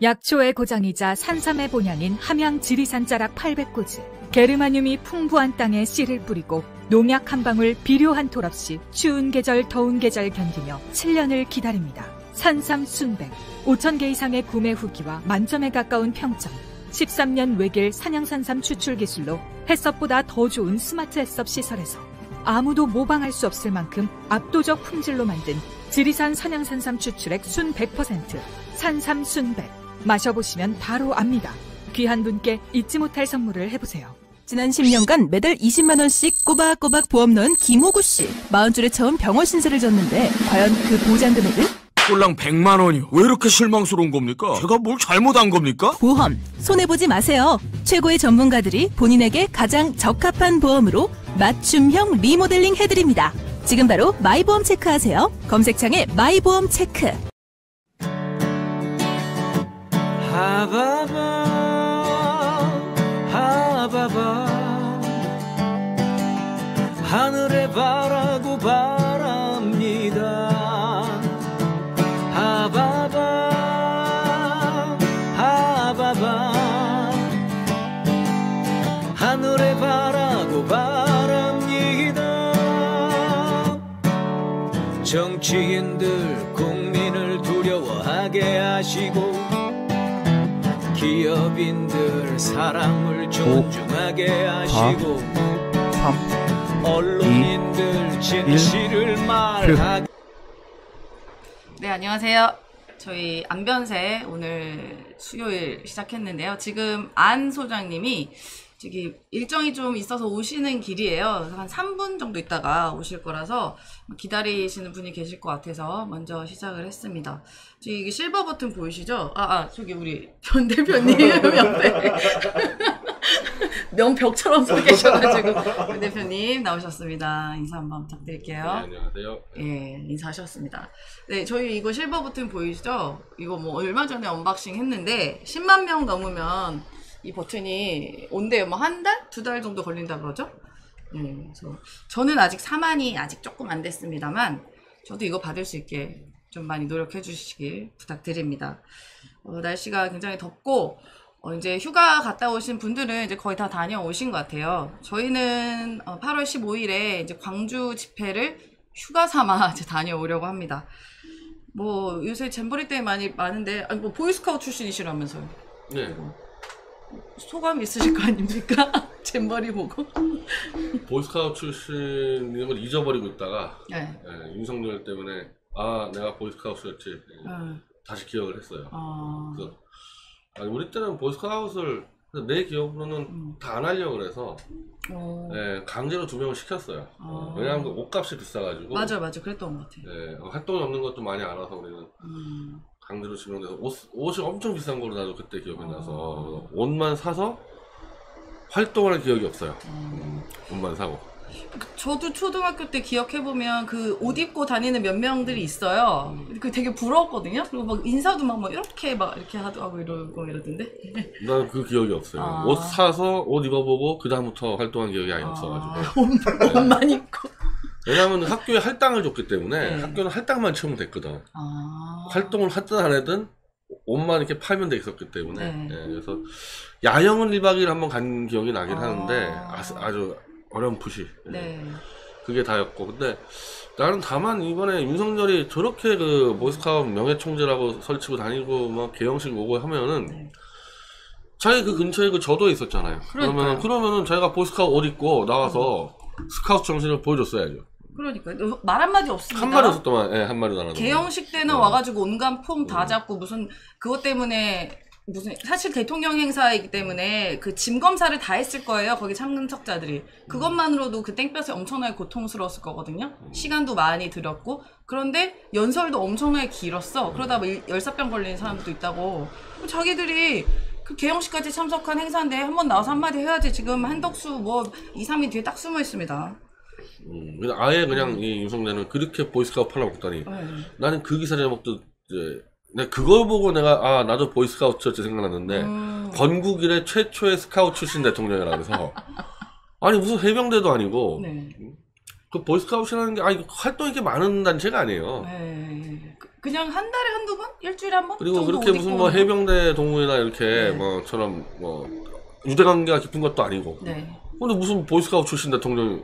약초의 고장이자 산삼의 본향인 함양 지리산 자락 800고지, 게르마늄이 풍부한 땅에 씨를 뿌리고 농약 한 방울 비료 한 톨 없이 추운 계절 더운 계절 견디며 7년을 기다립니다. 산삼 순백, 5,000개 이상의 구매 후기와 만점에 가까운 평점, 13년 외길 산양산삼 추출 기술로 햇섭보다 더 좋은 스마트 햇섭 시설에서 아무도 모방할 수 없을 만큼 압도적 품질로 만든 지리산 산양산삼 추출액 순 100%, 산삼 순백. 마셔보시면 바로 압니다. 귀한 분께 잊지 못할 선물을 해보세요. 지난 10년간 매달 20만 원씩 꼬박꼬박 보험 넣은 김호구 씨. 40줄에 처음 병원 신세를 졌는데 과연 그 보장 금액은? 꼴랑 100만 원이요. 왜 이렇게 실망스러운 겁니까? 제가 뭘 잘못한 겁니까? 보험, 손해보지 마세요. 최고의 전문가들이 본인에게 가장 적합한 보험으로 맞춤형 리모델링 해드립니다. 지금 바로 마이보험 체크하세요. 검색창에 마이보험 체크. 하바밤 하바밤 하늘에 바라고 바랍니다. 하바밤 하바밤 하늘에 바라고 바랍니다. 정치인들 국민을 두려워하게 하시고 기업인들 사람을 존중하게 하시고 3, 언론인들 진실을 말하게. 네, 안녕하세요. 저희 안변세 오늘 수요일 시작했는데요. 지금 안 소장님이 저기 일정이 좀 있어서 오시는 길이에요. 한 3분 정도 있다가 오실 거라서 기다리시는 분이 계실 것 같아서 먼저 시작을 했습니다. 저기 이게 실버 버튼 보이시죠? 저기 우리 변 대표님 옆에 명벽처럼 서 계셔가지고 변 대표님 나오셨습니다. 인사 한번 부탁드릴게요. 네, 안녕하세요. 예, 인사하셨습니다. 네, 저희 이거 실버 버튼 보이시죠? 이거 뭐 얼마 전에 언박싱 했는데 10만 명 넘으면 이 버튼이 온대요. 뭐 한 달? 두 달 정도 걸린다 그러죠? 그래서 저는 아직 4만이 아직 조금 안 됐습니다만 저도 이거 받을 수 있게 좀 많이 노력해 주시길 부탁드립니다. 날씨가 굉장히 덥고 이제 휴가 갔다 오신 분들은 이제 거의 다 다녀오신 것 같아요. 저희는 8월 15일에 이제 광주 집회를 휴가 삼아 이제 다녀오려고 합니다. 뭐 요새 잼버리 때문에 많은데 뭐 보이스카우트 출신이시라면서요? 네. 소감 있으실 거 아닙니까? 잼버리 보고 보이스카우트 출신인 걸 잊어버리고 있다가 윤석열 때문에 내가 보이스카우트였지 다시 기억을 했어요. 그래서, 아니, 우리 때는 보이스카우트를 내 기억으로는 다 안 하려고 그래서 강제로 2명을 시켰어요. 왜냐하면 옷값이 비싸가지고 맞아 그랬던 것 같아요. 활동이 없는 것도 많이 알아서 우리는 강제로 지명돼서 옷이 엄청 비싼 걸로 나도 그때 기억이 나서 옷만 사서 활동을 할 기억이 없어요. 옷만 사고. 저도 초등학교 때 기억해보면 그 옷 입고 다니는 몇 명들이 있어요. 그 되게 부러웠거든요. 그리고 막 인사도 막 이렇게 이렇게 하고 이러고 이러던데. 난 그 기억이 없어요. 옷 사서 옷 입어보고 그 다음부터 활동한 기억이 아예 없어가지고. 옷만 입고. 왜냐면 학교에 할당을 줬기 때문에 학교는 할당만 채우면 됐거든. 활동을 하든 안 하든 옷만 이렇게 팔면 돼 있었기 때문에. 그래서 야영은 1박 2일 한번 간 기억이 나긴 하는데 아주 어렴풋이. 그게 다였고. 근데 나는 다만 이번에 윤석열이 저렇게 그 보이스카우트 명예총재라고 설치고 다니고 막 개영식 오고 하면은 자기 그 근처에 그 저도에 있었잖아요. 그러면은 자기가 보이스카우트 옷 입고 나와서 스카우트 정신을 보여줬어야죠. 그러니까 말 한마디 없습니다. 한마디 없었더만. 한마디 안 하더만. 개영식 때는 와가지고 온갖 폼 다 잡고 무슨 그것 때문에 무슨 사실 대통령 행사이기 때문에 그 짐 검사를 다 했을 거예요. 거기 참석자들이. 그것만으로도 그 땡볕에 엄청나게 고통스러웠을 거거든요. 시간도 많이 들었고. 그런데 연설도 엄청나게 길었어. 그러다 뭐 열사병 걸린 사람도 있다고. 자기들이 그 개영식까지 참석한 행사인데 한번 나와서 한마디 해야지. 지금 한덕수 뭐 2, 3일 뒤에 딱 숨어 있습니다. 아예 그냥 이 윤석열은 그렇게 보이스카우트 팔아먹다니. 나는 그 기사 제목도 이제 내가 그걸 보고 내가 나도 보이스카우트였지 생각났는데 건국 이래 최초의 스카우트 출신 대통령이라면서. 아니 무슨 해병대도 아니고. 그 보이스카우트라는 게 활동이 이렇게 많은 단체가 아니에요. 그냥 한 달에 한두 번? 일주일에 한 번? 그리고 그렇게 무슨 뭐 해병대 동문이나 이렇게 네. 뭐처럼 뭐 유대관계가 깊은 것도 아니고. 네. 근데 무슨 보이스카우트 출신 대통령이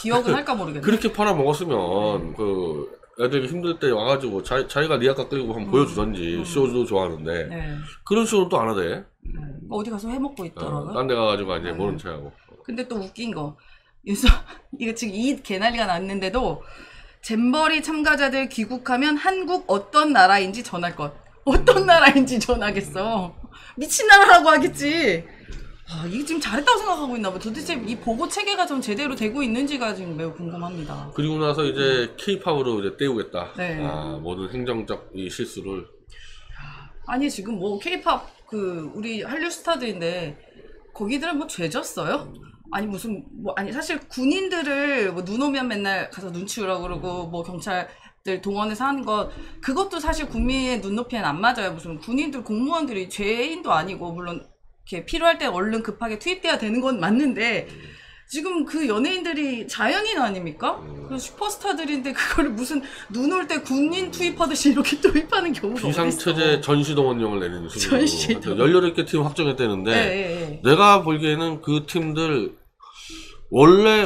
기억을 할까 모르겠네. 그렇게 팔아먹었으면 그 애들이 힘들 때 와가지고 자기가 리아카 끌고 한번 보여주던지 쇼도 좋아하는데 네. 그런 쇼는 또 안 하대. 어디 가서 해먹고 있더라고요. 딴 데 가가지고 이제 모른 체하고. 근데 또 웃긴 거 이거 지금 이 개난리가 났는데도 잼버리 참가자들 귀국하면 한국 어떤 나라인지 전할 것. 어떤 나라인지 전하겠어. 미친 나라라고 하겠지. 아, 이게 지금 잘했다고 생각하고 있나 봐. 도대체 이 보고 체계가 좀 제대로 되고 있는지가 지금 매우 궁금합니다. 그리고 나서 이제 K-POP으로 이제 때우겠다. 네. 아, 모든 행정적 이 실수를. 아니 지금 뭐 K-POP 그 우리 한류 스타들인데 거기들은 뭐 죄졌어요? 아니 무슨 뭐 아니 사실 군인들을 뭐 눈 오면 맨날 가서 눈치우라고 그러고 뭐 경찰들 동원해서 하는 것 그것도 사실 국민의 눈높이엔 안 맞아요. 무슨 군인들 공무원들이 죄인도 아니고 물론 이렇게 필요할 때 얼른 급하게 투입돼야 되는 건 맞는데 지금 그 연예인들이 자연인 아닙니까? 슈퍼스타들인데 그걸 무슨 눈 올 때 군인 투입하듯이 이렇게 투입하는 경우가 어딨어. 비상체제 전시동원령을 내리는 수준으로 18개 팀 확정했다는데 네. 내가 보기에는 그 팀들 원래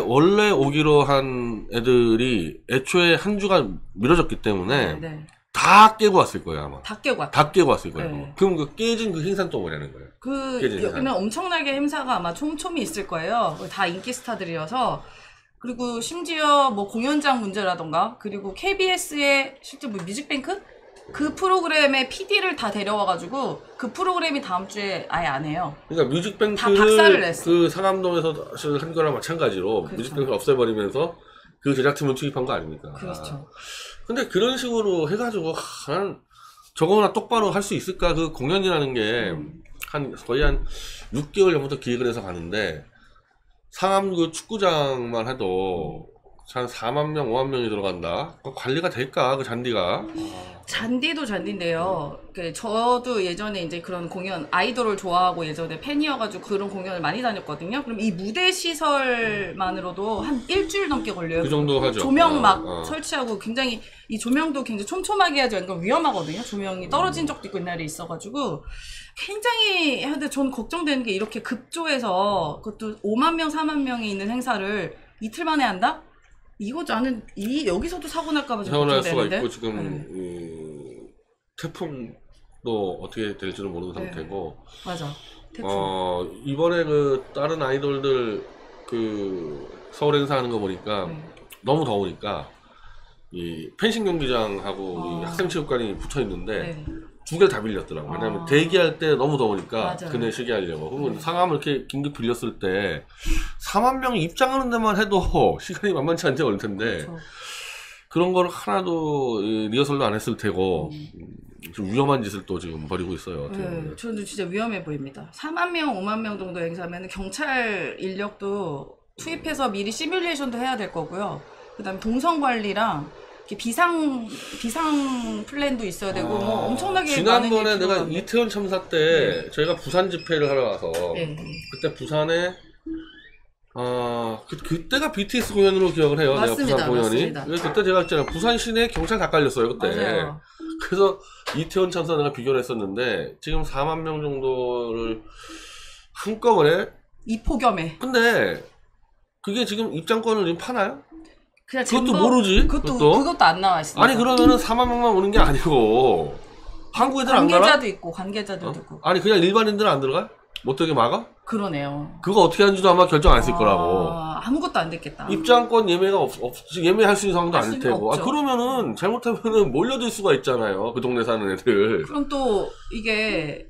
오기로 한 애들이 애초에 한 주가 미뤄졌기 때문에 네. 다 깨고 왔을 거예요 아마. 다 깨고 왔을 거예요. 네. 그럼 그 깨진 그 행사는 또 뭐냐는 거예요. 여기는 엄청나게 행사가 아마 촘촘히 있을 거예요. 다 인기 스타들이어서. 그리고 심지어 뭐 공연장 문제라던가 그리고 KBS의 실제 뭐 뮤직뱅크? 그 프로그램에 PD를 다 데려와가지고 그 프로그램이 다음 주에 아예 안 해요. 그러니까 뮤직뱅크를 다 박살을 냈어. 그 상암동에서 한 거랑 마찬가지로 그렇죠. 뮤직뱅크를 없애버리면서 그 제작팀을 투입한 거 아닙니까? 그렇죠. 근데 그런 식으로 해가지고 한 저거나 똑바로 할 수 있을까? 그 공연이라는 게 한 거의 한 6개월 전부터 기획을 해서 가는데 상암 그 축구장만 해도 한 4만 명, 5만 명이 들어간다. 관리가 될까? 그 잔디가? 잔디도 잔디인데요. 저도 예전에 이제 그런 공연, 아이돌을 좋아하고 예전에 팬이어가지고 그런 공연을 많이 다녔거든요. 그럼 이 무대 시설만으로도 한 일주일 넘게 걸려요. 그 정도 하죠. 조명 막 설치하고 굉장히 이 조명도 굉장히 촘촘하게 해야지 이건 위험하거든요. 조명이 떨어진 적도 있고 옛날에 있어가지고 굉장히 근데 전 걱정되는 게 이렇게 급조해서 그것도 5만 명, 4만 명이 있는 행사를 이틀 만에 한다? 이거 나는 여기서도 사고 날까봐 좀 걱정되는데. 사고 날 수가 있고 지금 태풍도 어떻게 될지는 모르는 상태고. 맞아. 태풍. 이번에 그 다른 아이돌들 그 서울 행사하는 거 보니까 너무 더우니까 이 펜싱 경기장하고 이 학생 체육관이 붙어 있는데 두 개를 다 빌렸더라고. 왜냐면 대기할 때 너무 더우니까 그네 시기하려고. 그리고 상암을 이렇게 긴급 빌렸을 때 4만 명이 입장하는 데만 해도 시간이 만만치 않게 걸릴 텐데 그쵸. 그런 걸 하나도 리허설도 안 했을 테고 좀 위험한 짓을 또 지금 벌이고 있어요. 저는 진짜 위험해 보입니다. 4만 명, 5만 명 정도 행사하면 경찰 인력도 투입해서 미리 시뮬레이션도 해야 될 거고요. 그 다음에 동선 관리랑 비상 플랜도 있어야 되고 뭐 엄청나게 지난번에 내가 이태원 참사 때 저희가 부산 집회를 하러 와서 그때 부산에 그때가 BTS 공연으로 기억을 해요. 맞습니다, 내가 부산 공연이. 맞습니다. 그때 제가 했잖아요. 부산 시내에 경찰 다 깔렸어요 그때. 맞아요. 그래서 이태원 참사 내가 비교를 했었는데 지금 4만 명 정도를 한꺼번에 이 폭염에. 근데 그게 지금 입장권을 지금 파나요? 그냥 그것도 모르지. 그것도 안 나와 있어. 아니 그러면은 4만 명만 오는 게 아니고 한국 애들 안 가나? 관계자도 있고 관계자들도 있고. 아니 그냥 일반인들은 안 들어가? 못 들게 막아? 그러네요. 그거 어떻게 하는지도 아마 결정 안 했을 거라고. 아무것도 안 됐겠다. 입장권 예매가 예매할 수 있는 상황도 아닐 테고. 아 그러면은 잘못하면은 몰려들 수가 있잖아요. 그 동네 사는 애들. 그럼 또 이게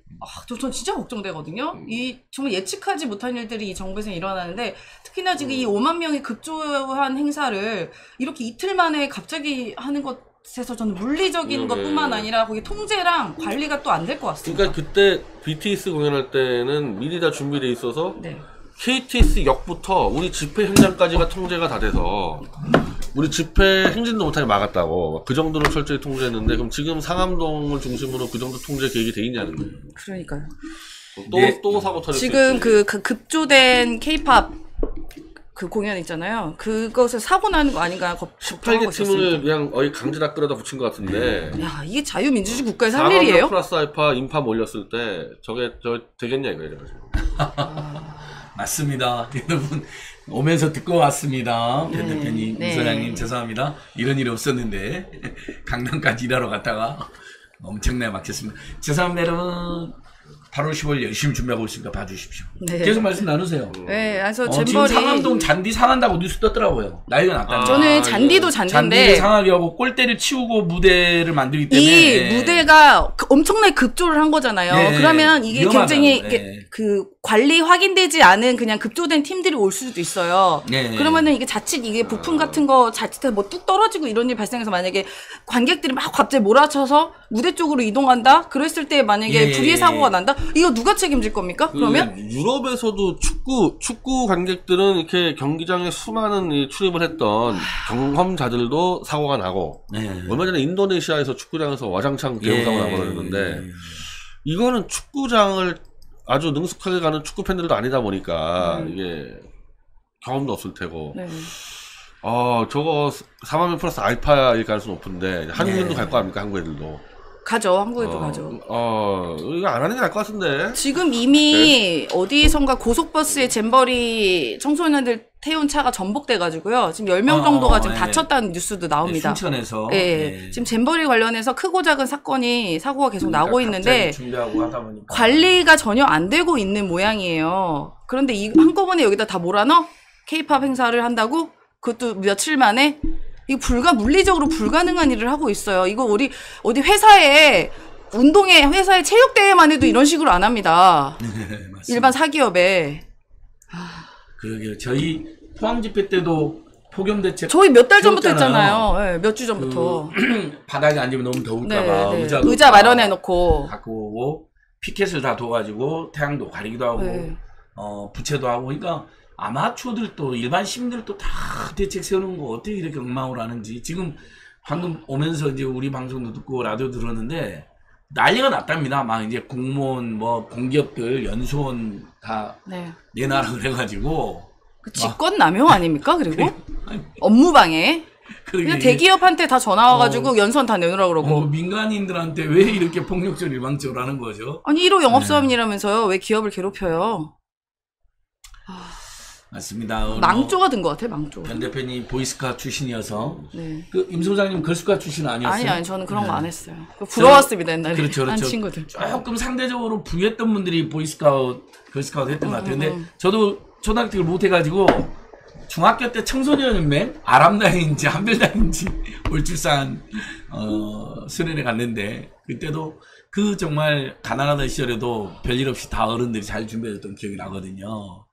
전 진짜 걱정되거든요. 이 정말 예측하지 못한 일들이 이 정부에서 일어나는데 특히나 지금 이 5만 명이 급조한 행사를 이렇게 이틀 만에 갑자기 하는 것에서 저는 물리적인 것뿐만 아니라 거기 통제랑 관리가 또 안 될 것 같습니다. 그러니까 그때 BTS 공연할 때는 미리 다 준비돼 있어서 KTX 역부터 우리 집회 현장까지가 통제가 다 돼서 우리 집회 행진도 못하게 막았다고 그 정도로 철저히 통제했는데 그럼 지금 상암동을 중심으로 그 정도 통제 계획이 돼 있냐는 거예요. 그러니까요. 또 사고 터질 수 있어요. 지금 그 급조된 K-POP 그 공연 있잖아요. 그것을 사고 나는 거 아닌가 걱정하고 있었습니다. 18개 팀을 그냥 거의 강제다 끌어다 붙인 것 같은데. 야, 이게 자유민주주의 국가에서 할 일이에요? 플러스 알파 인파 몰렸을 때 저게 저 되겠냐 이거 이래가지고. 맞습니다. 여러분 오면서 듣고 왔습니다. 변 대표님, 네. 이사장님 죄송합니다. 이런 일이 없었는데 강남까지 일하러 갔다가 엄청나게 막혔습니다. 죄송합니다 여러분. 8월 10월 열심히 준비하고 있으니까 봐주십시오. 네. 계속 말씀 나누세요. 네, 그래서 지금 상암동 잔디 상한다고 뉴스 떴더라고요. 난리가 났다. 저는 잔디도 잔디인데 잔디를 상하게 하고 골대를 치우고 무대를 만들기 때문에 이 무대가 엄청나게 급조를 한 거잖아요. 네. 그러면 이게 위험하잖아요. 굉장히 네. 그 관리 확인되지 않은 그냥 급조된 팀들이 올 수도 있어요. 네. 그러면은 이게 자칫 이게 부품 같은 거 자칫해 뭐 뚝 떨어지고 이런 일 발생해서 만약에 관객들이 막 갑자기 몰아쳐서 무대 쪽으로 이동한다. 그랬을 때 만약에 네. 불의의 사고가 난다. 이거 누가 책임질 겁니까? 그러면 유럽에서도 축구 관객들은 이렇게 경기장에 수많은 이 출입을 했던 경험자들도 사고가 나고 네. 얼마 전에 인도네시아에서 축구장에서 와장창 대형 사고가 나고 그러는데 이거는 축구장을 아주 능숙하게 가는 축구 팬들도 아니다 보니까 이게 경험도 없을 테고 저거 4만 명 플러스 알파일 가능성이 높은데 한국인도 갈 거 아닙니까? 한국 애들도. 가죠. 한국에도 가죠. 이거 안 하는 게 나을 것 같은데. 지금 이미 네. 어디선가 고속버스에 잼버리 청소년들 태운 차가 전복돼가지고요. 지금 10명 정도가 지금 다쳤다는 뉴스도 나옵니다. 네, 순천에서. 네. 네. 지금 잼버리 관련해서 크고 작은 사고가 계속 그러니까 나고 있는데 준비하고 하다 보니까. 관리가 전혀 안 되고 있는 모양이에요. 그런데 이 한꺼번에 여기다 다 몰아넣어? K-POP 행사를 한다고? 그것도 며칠 만에? 이 물리적으로 불가능한 일을 하고 있어요. 이거 우리 어디 회사에 회사에 체육대회만 해도 이런 식으로 안 합니다. 네, 맞습니다. 일반 사기업에. 그러게요. 저희 포항집회 때도 폭염대책. 저희 몇 달 전부터 했잖아요. 네, 몇 주 전부터. 바닥에 앉으면 너무 더울까봐 네, 네. 의자 마련해놓고. 갖고 오고 피켓을 다 둬가지고 태양도 가리기도 하고 네. 부채도 하고 그러니까. 아마추어들도 일반 시민들도 다 대책 세우는 거 어떻게 이렇게 엉망으로 하는지 지금 방금 오면서 이제 우리 방송도 듣고 라디오 들었는데 난리가 났답니다. 막 이제 공무원 뭐 공기업들 연수원 다 네. 내놔라 그래가지고 그 직권 남용 아닙니까? 그리고 업무방해 그냥 대기업한테 다 전화 와가지고 연수원 다 내놓으라고 그러고 민간인들한테 왜 이렇게 폭력적 일방적으로 하는 거죠? 아니 1호 영업사원이라면서요. 왜 기업을 괴롭혀요? 맞습니다. 망조가 된 것 같아요. 망조. 변 대표님 보이스카 출신이어서 네. 그 임 소장님 걸스카 출신 아니었어요? 아니 저는 그런 거 안 했어요. 부러웠습니다 옛날에. 그렇죠. 한 친구들. 조금 상대적으로 부유했던 분들이 보이스카웃, 걸스카웃 했던 것 같아요. 근데 저도 초등학교를 못 해가지고 중학교 때 청소년연맹 아람당인지 한별당인지 울출산 수련회 갔는데 그때도 그 정말 가난하던 시절에도 별일 없이 다 어른들이 잘 준비해줬던 기억이 나거든요.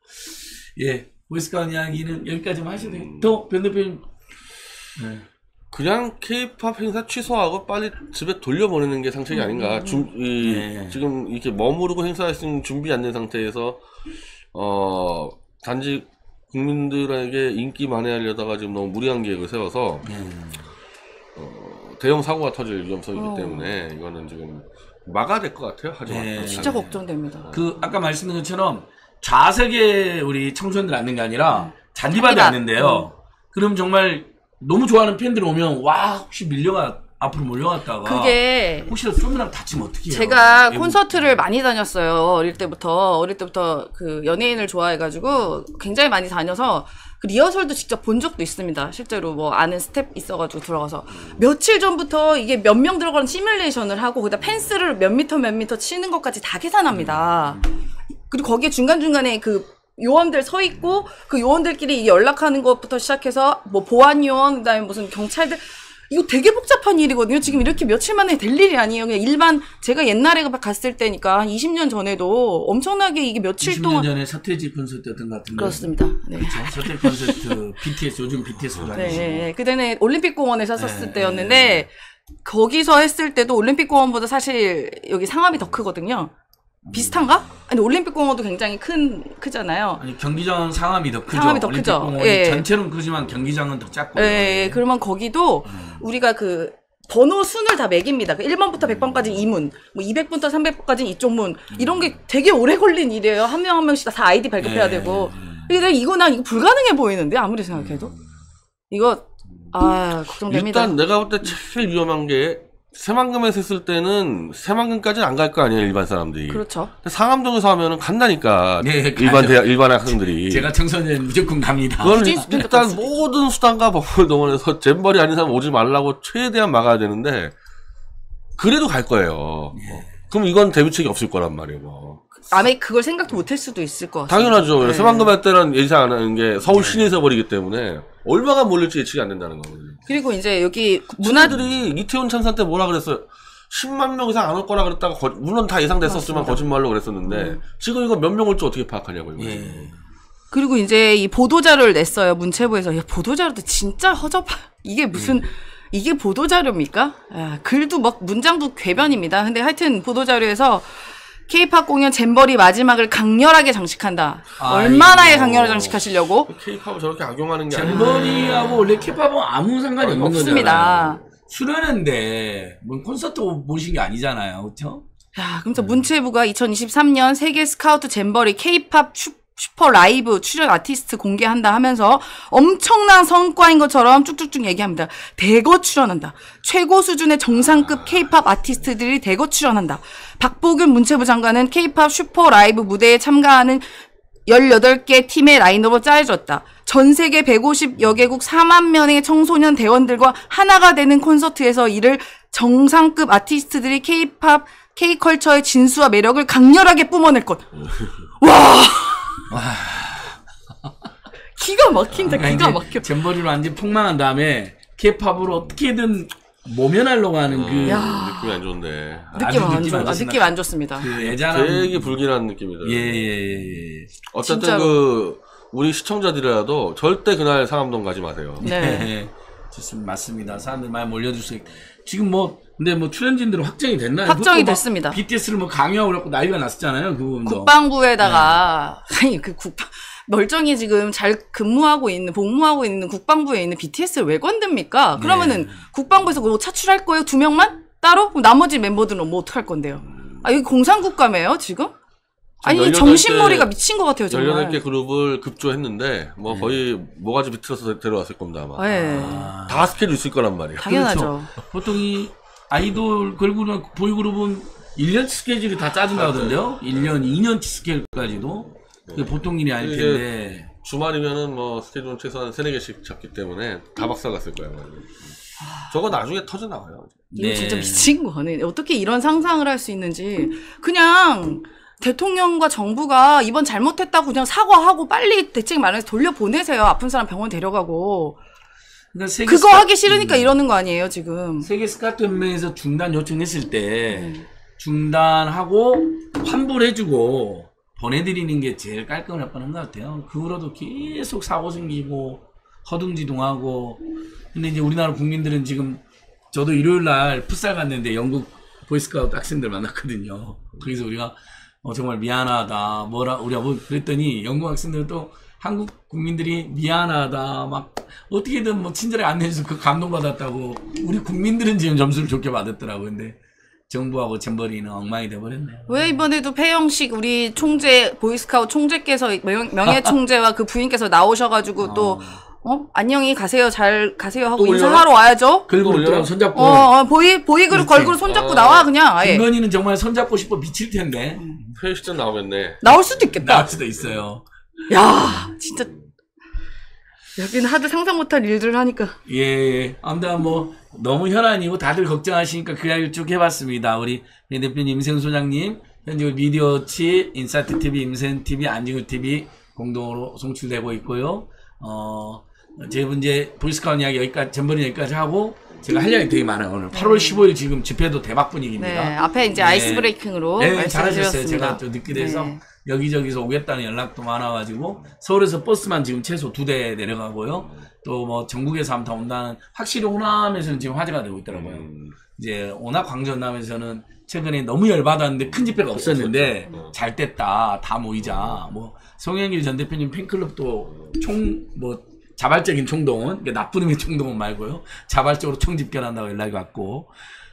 예, 보이스카운 이야기는 여기까지만 하시네요. 더 변 대표님. 네. 그냥 K-POP 행사 취소하고 빨리 집에 돌려보내는 게 상책이 아닌가. 지금 이렇게 머무르고 행사했으면 준비 안 된 상태에서 단지 국민들에게 인기 만회하려다가 지금 너무 무리한 계획을 세워서 대형 사고가 터질 위험성이기 때문에 이거는 지금 막아야 될 것 같아요. 진짜 걱정됩니다. 그 아까 말씀드린 것처럼. 좌석에 우리 청소년들 앉는 게 아니라 잔디밭에 앉는데요. 그럼 정말 너무 좋아하는 팬들 오면 와 혹시 앞으로 몰려갔다가 그게 혹시라도 좀이라도 다치면 어떡해요. 제가 콘서트를 많이 다녔어요. 어릴 때부터 그 연예인을 좋아해가지고 굉장히 많이 다녀서 그 리허설도 직접 본 적도 있습니다. 실제로 뭐 아는 스텝 있어가지고 들어가서 며칠 전부터 이게 몇 명 들어가는 시뮬레이션을 하고 거기다 펜스를 몇 미터 치는 것까지 다 계산합니다. 그리고 거기에 중간중간에 그 요원들 서 있고 그 요원들끼리 연락하는 것부터 시작해서 뭐 보안요원 그다음에 무슨 경찰들 이거 되게 복잡한 일이거든요. 지금 이렇게 며칠 만에 될 일이 아니에요. 그냥 일반 제가 옛날에 갔을 때니까 한 20년 전에도 엄청나게 이게 며칠 동안 20년 전에 서태지 콘서트였던 것 같은데 그렇습니다. 네. 서태지 콘서트 BTS 요즘 BTS로 다니시고 네, 그때는 올림픽공원에서 했었을 때였는데 거기서 했을 때도 올림픽공원보다 사실 여기 상암이 더 크거든요. 비슷한가? 아니 올림픽공원도 굉장히 크잖아요. 아니 경기장은 상암이 더 크죠. 상암이 더 크죠. 예. 전체는 크지만 경기장은 더 작고. 예. 그러면 거기도 우리가 그 번호 순을 다 매깁니다. 1번부터 100번까지 이 문, 뭐 200번부터 300번까지 이쪽 문 이런 게 되게 오래 걸린 일이에요. 한 명 한 명씩 다 아이디 발급해야 되고. 근데 이거 난 이거 불가능해 보이는데 아무리 생각해도 이거 아 걱정됩니다. 일단 내가 볼 때 제일 위험한 게 새만금에서 했을 때는 새만금까지는 안 갈 거 아니에요 일반 사람들이. 그렇죠. 상암동에서 하면은 간다니까. 네, 일반 학생들이. 제가 청소년 무조건 갑니다. 그걸 일단 모든 수단과 법을 동원해서 잼버리 아닌 사람 오지 말라고 최대한 막아야 되는데 그래도 갈 거예요. 네. 그럼 이건 대비책이 없을 거란 말이에요. 뭐. 아마 그걸 생각도 못할 수도 있을 것 같아요. 당연하죠. 네. 새만금 할 때는 예상 안 하는 게 서울 시내에서 벌이기 때문에 얼마가 몰릴지 예측이 안 된다는 거거든요. 그리고 이제 여기 문화들이 이태원 참사 때 뭐라 그랬어요? 10만 명 이상 안 올 거라 그랬다가 물론 다 예상됐었지만 맞습니다. 거짓말로 그랬었는데 지금 이거 몇 명 올지 어떻게 파악하냐고요. 예. 그리고 이제 이 보도자료를 냈어요. 문체부에서. 야, 보도자료도 진짜 허접하. 이게 무슨 이게 보도자료입니까? 야, 글도 막 문장도 궤변입니다. 근데 하여튼 보도자료에서 K-POP 공연 잼버리 마지막을 강렬하게 장식한다. 아이고. 얼마나 강렬하게 장식하시려고? K-POP을 저렇게 악용하는 게 아니에요. 잼버리하고 원래 K-POP은 아무 상관이 없는 거잖아요. 없습니다. 수련회인데 뭔 콘서트 모신 게 아니잖아요. 그렇죠? 야, 그럼 저 문체부가 2023년 세계 스카우트 잼버리 K-POP 슈퍼 라이브 출연 아티스트 공개한다 하면서 엄청난 성과인 것처럼 쭉쭉쭉 얘기합니다. 대거 출연한다. 최고 수준의 정상급 K-POP 아티스트들이 대거 출연한다. 박보균 문체부 장관은 K-POP 슈퍼 라이브 무대에 참가하는 18개 팀의 라인업으로 짜여졌다. 전 세계 150여 개국 4만 명의 청소년 대원들과 하나가 되는 콘서트에서 이를 정상급 아티스트들이 K-POP, K-컬처의 진수와 매력을 강렬하게 뿜어낼 것. 와! 기가 막힌다. 기가 막혀. 잼버리로 완전 폭망한 다음에 K-팝으로 어떻게든 모면하려고 하는 그 느낌이 안 좋은데. 느낌 안 좋습니다. 그 예전한 되게 불길한 느낌이다. 예예예. 어쨌든 진짜로. 그 우리 시청자들이라도 절대 그날 상암동 가지 마세요. 네. 맞습니다. 사람들 많이 몰려주세요. 지금 뭐 근데 뭐 출연진들은 확정이 됐나요? 확정이 됐습니다. BTS를 뭐 강요하고 난리가 났었잖아요. 그 국방부에다가 네. 아니 그 멀쩡히 지금 잘 근무하고 있는 복무하고 있는 국방부에 있는 BTS를 왜 건듭니까? 그러면은 네. 국방부에서 뭐 차출할 거예요? 2명만? 따로? 그럼 나머지 멤버들은 뭐 어떡할 건데요? 아 이게 공산국가예요 지금? 아니 정신머리가 미친 것 같아요 정말. 18개 그룹을 급조했는데 뭐 거의 모가지 비틀어서 데려왔을 겁니다 아마. 네. 아. 다 스케줄 있을 거란 말이에요. 당연하죠. 그렇죠. 보통 이 아이돌 걸그룹 보이그룹은 1년 스케줄이 다 짜준다거든요. 1년, 2년 스케줄까지도 그게 보통 일이 아닐 텐데 주말이면은 뭐 스케줄은 최소한 3-4개씩 잡기 때문에 다 박살났을 거야. 저거 나중에 터져 나와요. 이거 진짜 미친 거네. 어떻게 이런 상상을 할 수 있는지. 그냥 대통령과 정부가 이번 잘못했다고 그냥 사과하고 빨리 대책 마련해서 돌려보내세요. 아픈 사람 병원 데려가고. 그러니까 그거 하기 싫으니까 이러는 거 아니에요 지금. 세계 스카우트 연맹에서 중단 요청했을 때 중단하고 환불해주고 보내드리는 게 제일 깔끔할 뻔한 것 같아요. 그 후로도 계속 사고 생기고 허둥지둥하고. 근데 이제 우리나라 국민들은 지금 저도 일요일날 풋살 갔는데 영국 보이스카우트 학생들 만났거든요. 거기서 우리가 정말 미안하다 뭐라 우리가 뭐 그랬더니 영국 학생들은 또 한국 국민들이 미안하다 막 어떻게든 뭐 친절하게 안내해서 그 감동받았다고. 우리 국민들은 지금 점수를 좋게 받았더라고. 근데 정부하고 잼버리는 엉망이 돼버렸네요. 왜 이번에도 폐영식 우리 총재 보이스카우트 총재께서 명예 총재와 그 부인께서 나오셔가지고 또 안녕히 가세요 잘 가세요 하고 인사하러 와야죠. 걸고 올려라 손잡고 보이그룹 걸그룹 손잡고 나와 그냥. 김건희는 정말 손잡고 싶어 미칠 텐데 폐영식전 나오겠네. 나올 수도 있겠다. 나올 수도 있어요. 야, 진짜 여기는 하도 상상 못할 일들을 하니까. 예, 아무튼 뭐 너무 현안이고 다들 걱정하시니까 그 이야기를 쭉 해봤습니다. 우리 대표님, 임세은 소장님, 현재 미디어치, 인사이트 TV, 임세은 TV, 안진걸 TV 공동으로 송출되고 있고요. 제 문제 보이스카운 이야기 여기까지, 잼버리 여기까지 하고. 제가 할 이야기 되게 많아요 오늘. 8월 15일 지금 집회도 대박 분위기입니다. 네, 앞에 이제 아이스브레이킹으로 잘하셨어요. 제가 또 늦게 돼서 여기저기서 오겠다는 연락도 많아가지고 서울에서 버스만 지금 최소 2대 내려가고요. 또 뭐 전국에서 한번 다 온다는. 확실히 호남에서는 지금 화제가 되고 있더라고요. 이제 워낙 광전남에서는 최근에 너무 열받았는데 큰 집회가 없었는데 잘 됐다 다 모이자. 뭐 송영길 전 대표님 팬클럽도 자발적인 총동원, 그러니까 나쁜 의미의 총동원 말고요. 자발적으로 총집결한다고 연락이 왔고,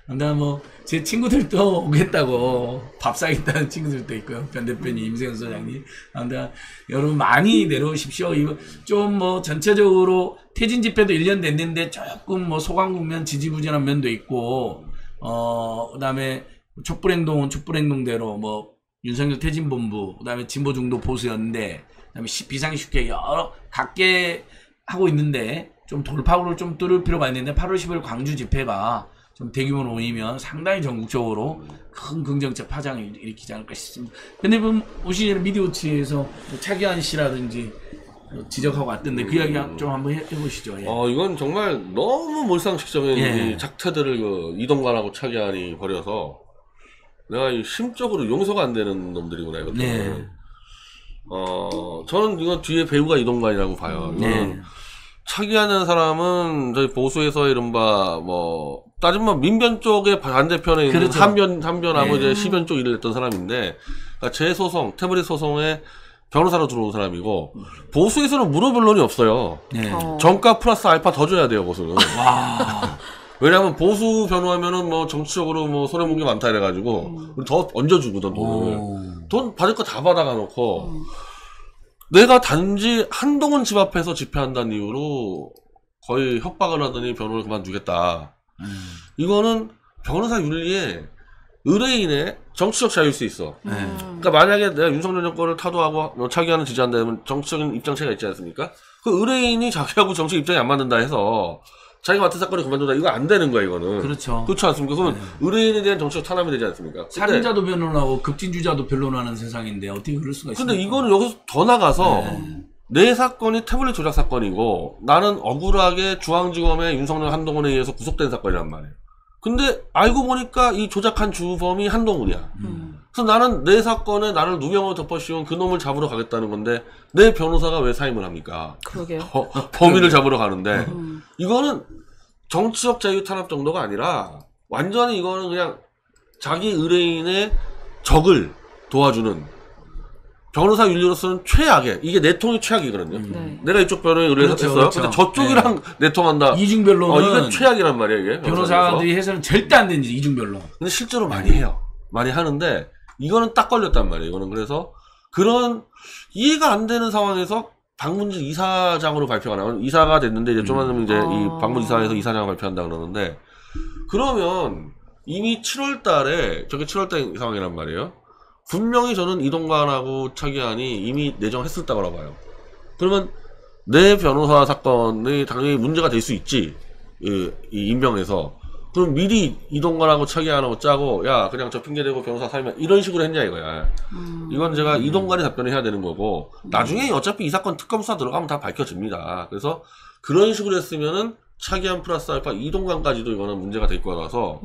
근데 뭐 제 친구들도 오겠다고 밥 사겠다는 친구들도 있고요. 변 대표님, 임세은 소장님. 근데 여러분 많이 내려오십시오. 이거 좀 뭐 전체적으로 퇴진 집회도 1년 됐는데 조금 뭐 소강국면 지지부진한 면도 있고, 그다음에 촛불행동은 촛불행동대로 뭐 윤석열 퇴진본부, 그다음에 진보중도 보수연대, 그다음에 비상식회 여러 각계 하고 있는데 좀 돌파구를 좀 뚫을 필요가 있는데 8월 10일 광주 집회가 좀 대규모로 모이면 상당히 전국적으로 큰 긍정적 파장을 일으키지 않을까 싶습니다. 근데 오시는 미디어치에서 차기환 씨라든지 지적하고 왔던데 그 이야기 좀 한번 해보시죠. 예. 이건 정말 너무 몰상식적인 예. 작태들을 그 이동관하고 차기환이 벌여서 내가 심적으로 용서가 안 되는 놈들이구나 이것도. 네. 저는 이거 뒤에 배우가 이동관이라고 봐요. 네. 차기하는 사람은 저희 보수에서 이른바 뭐 따지면 민변 쪽의 반대편에 있는 그렇죠. 한변하고 네. 이제 시변 쪽 일을 했던 사람인데 그러니까 제 소송 태블릿 소송에 변호사로 들어온 사람이고 보수에서는 물어볼 논이 없어요. 네. 정가 플러스 알파 더 줘야 돼요 보수는. 와. 왜냐하면 보수 변호하면은 뭐 정치적으로 뭐 손해 본 게 많다 이래가지고 더 얹어주거든 돈을. 돈 받을 거 다 받아가 놓고. 내가 단지 한동훈 집 앞에서 집회한다는 이유로 거의 협박을 하더니 변호를 그만두겠다. 이거는 변호사 윤리에 의뢰인의 정치적 자유일 수 있어. 그러니까 만약에 내가 윤석열 정권을 타도하고 차기하는 지지한다면 정치적인 입장 차이가 있지 않습니까? 그 의뢰인이 자기하고 정치 입장이 안 맞는다 해서 자기가 맡은 사건을 그만둔다 이거 안 되는 거야 이거는. 그렇죠. 그렇지 않습니까? 그러면 의뢰인에 대한 정치적 탄압이 되지 않습니까? 살인자도 변론하고 급진주자도 변론하는 세상인데 어떻게 그럴 수가 있습니까? 근데 이거는 여기서 더 나가서 내 사건이 태블릿 조작 사건이고 나는 억울하게 중앙지검의 윤석열 한동훈에 의해서 구속된 사건이란 말이에요. 근데 알고 보니까 이 조작한 주범이 한동훈이야. 그래서 나는 내 사건에 나를 누명으로 덮어씌운 그놈을 잡으러 가겠다는 건데 내 변호사가 왜 사임을 합니까? 그러게요. 범인을 잡으러 가는데 이거는 정치적 자유 탄압 정도가 아니라 완전히 이거는 그냥 자기 의뢰인의 적을 도와주는 변호사 윤리로서는 최악의 이게 내통이 최악이거든요. 네. 내가 이쪽 변호에 의뢰해서 그렇죠, 했어요. 그렇죠. 근데 저쪽이랑 네. 내통한다. 이중변론은 이게 최악이란 말이에요. 이게 변호사들이 해서는 절대 안 되는 이중변론. 근데 실제로 많이 해요. 많이 하는데 이거는 딱 걸렸단 말이에요. 이거는 그래서 그런 이해가 안 되는 상황에서 방문직 이사장으로 발표가 나면 이사가 됐는데 이제 좀만 이제 이 방문 이사에서 이사장을 발표한다 그러는데 그러면 이미 7월달에 저게 7월달 상황이란 말이에요. 분명히 저는 이동관하고 차기환이 이미 내정했을 거라고 봐요. 그러면 내 변호사 사건이 당연히 문제가 될 수 있지. 이 임명에서. 그럼 미리 이동관하고 차기환하고 짜고 야 그냥 저 핑계대고 변호사 사면 이런 식으로 했냐 이거야. 이건 제가 이동관이 답변을 해야 되는 거고 나중에 어차피 이 사건 특검 수사 들어가면 다 밝혀집니다. 그래서 그런 식으로 했으면은 차기환 플러스 알파 이동관까지도 이거는 문제가 될 거라서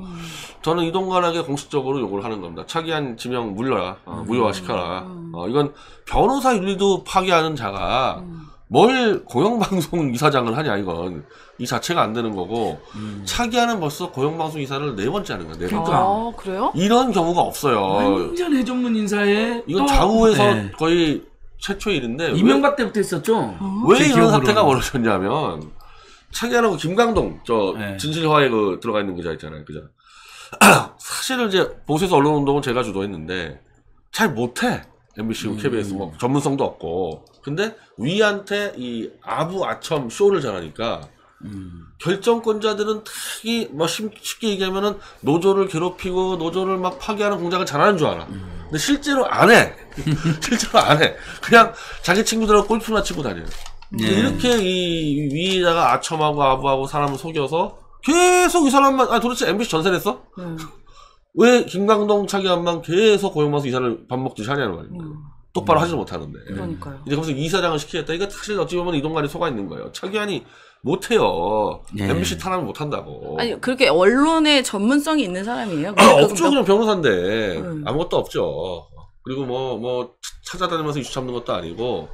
저는 이동관에게 공식적으로 요구를 하는 겁니다. 차기환 지명 물러라. 무효화시켜라. 이건 변호사 윤리도 파괴하는 자가 뭘 고용방송 이사장을 하냐 이건 이 자체가 안 되는 거고 차기환은 벌써 고용방송 이사를 4번째 하는 거야. 4번째. 아, 그래요? 이런 경우가 없어요. 완전 해전문 인사에 이건 좌우에서 네. 거의 최초의 일인데 이명박 때부터 있었죠. 왜 이런 기억으로는. 사태가 벌어졌냐면 차기환하고 김강동 저 네. 진실화에 그 들어가 있는 기자 있잖아요, 그죠? 사실은 이제 보수에서 언론운동은 제가 주도했는데 잘 못해 MBC, KBS 뭐 전문성도 없고 근데 위한테 이 아부아첨 쇼를 잘하니까 결정권자들은 특히 뭐 쉽게 얘기하면은 노조를 괴롭히고 노조를 막 파괴하는 공작을 잘하는 줄 알아. 근데 실제로 안 해. 실제로 안 해. 그냥 자기 친구들하고 골프나 치고 다녀요. 네. 이렇게 이 위에다가 아첨하고 아부하고 사람을 속여서 계속 이 사람만 아 도대체 MBC 전세냈어? 왜 김강동 차기환만 계속 고용방송 이사를 밥 먹듯이 하냐는 말입니다. 똑바로 하지도 못하는데 그러니까요. 이제 거기서 이사장을 시키겠다 이거 사실 어찌 보면 이동관이 속아 있는 거예요. 차기환이 못해요. 네. MBC 탄압을 못한다고. 아니 그렇게 언론의 전문성이 있는 사람이에요? 없죠. 그냥 변호사인데 아무것도 없죠. 그리고 뭐 찾아다니면서 이슈 잡는 것도 아니고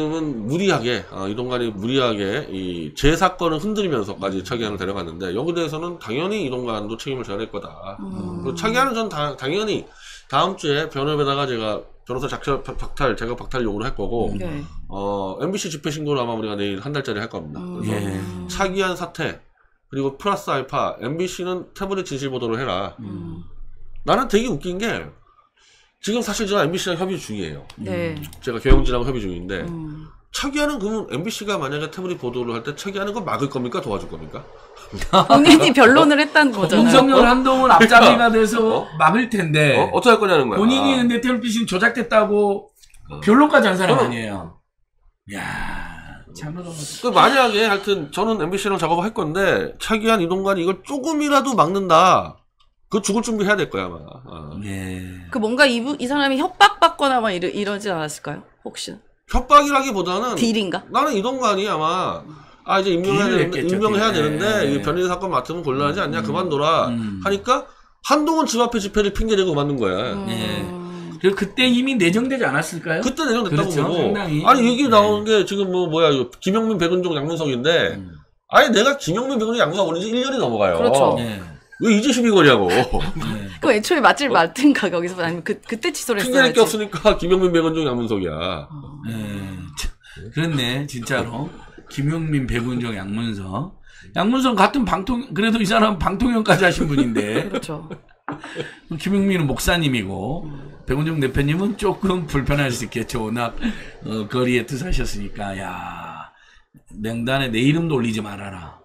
지금은 무리하게 이동관이 무리하게 이 제 사건을 흔들면서까지 차기환을 데려갔는데 여기 대해서는 당연히 이동관도 책임을 져야 될 거다. 그리고 차기환은 전 당연히 다음 주에 변협에다가 제가 변호사 제가 박탈 요구를 할 거고 네. MBC 집회 신고를 아마 우리가 내일 한 달짜리 할 겁니다. 그래서 예. 차기환 사태 그리고 플러스 알파 MBC는 태블릿 진실 보도를 해라. 나는 되게 웃긴 게 지금 사실 제가 MBC랑 협의 중이에요. 네. 제가 경영진하고 협의 중인데 차기하는 그러면 MBC가 만약에 태블릿 보도를 할 때 차기하는 건 막을 겁니까? 도와줄 겁니까? 본인이 변론을 했다는 거잖아요. 윤석열 한동훈 앞잡이가 돼서 막을 텐데 어떻게 할 거냐는 거야. 본인이 근데 태블릿이 조작됐다고 변론까지 한 사람 아니에요. 이야. 그 만약에 하여튼 저는 MBC랑 작업을 할 건데 차기환 이동관이 이걸 조금이라도 막는다. 그거 죽을 준비해야 될 거야 아마. 예. 그 뭔가 이 사람이 협박받거나 막 이러진 않았을까요? 혹시? 협박이라기보다는 딜인가? 나는 이동관이 아마 이제 임명해야 되는데 이 변희재 사건 맡으면 곤란하지 않냐 그만둬라 하니까 한동훈 집 앞에 집회를 핑계대고 만든 거야. 예. 그때 이미 내정되지 않았을까요? 그때 내정됐다고 그렇죠? 보고 상당히. 아니 얘기 나오는 게 지금 뭐야 김영민 백운종 양문석인데 아니 내가 김영민 백운종 양문석 오는지 1년이 넘어가요. 그렇죠. 네. 왜 이제 시비 거냐고. 네. 그럼 애초에 맞질 맞든가 거기서 아니면 그때 취소를 했어야지. 핑계낼 게 없으니까 김영민 백운종 양문석이야. 그렇네 진짜로. 김영민 백운종 양문석 같은 방통 그래도 이 사람 방통위원까지 하신 분인데. 그렇죠. 김용민은 목사님이고 백운종 대표님은 조금 불편할 수 있겠죠. 워낙 거리에 투사하셨으니까 야 명단에 내 이름도 올리지 말아라.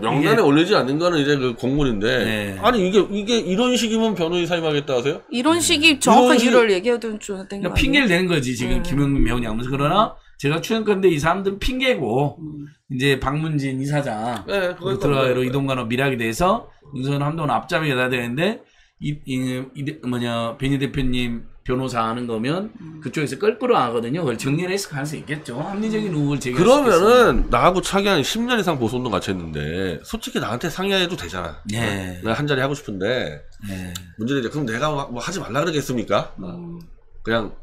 명단에 올리지 않는 거는 이제 그 공문인데 네. 아니 이게 이런 식이면 변호인 사임하겠다 하세요? 이런 식이 정확한 이유를 얘기해도 좀 그러니까 핑계를 대는 거지 지금 김용민 배우냐 하면서 그러나 제가 출연컨대 이 사람들은 핑계고 이제 박문진 이사장 들어가로 이동관으로 미락이 돼서 윤석열 한동훈 앞잡이가 돼야 되는데 변희 대표님 변호사 하는 거면 그쪽에서 끌끌어 하거든요. 그걸 정리를 했을 가능성이 있겠죠. 합리적인 의혹을 제기할 수 있겠어요. 그러면은 나하고 차기한 10년 이상 보수운동 같이 했는데 솔직히 나한테 상의해도 되잖아. 네. 내가 한 자리 하고 싶은데 네. 문제는 이제 그럼 내가 뭐 하지 말라 그러겠습니까? 그럼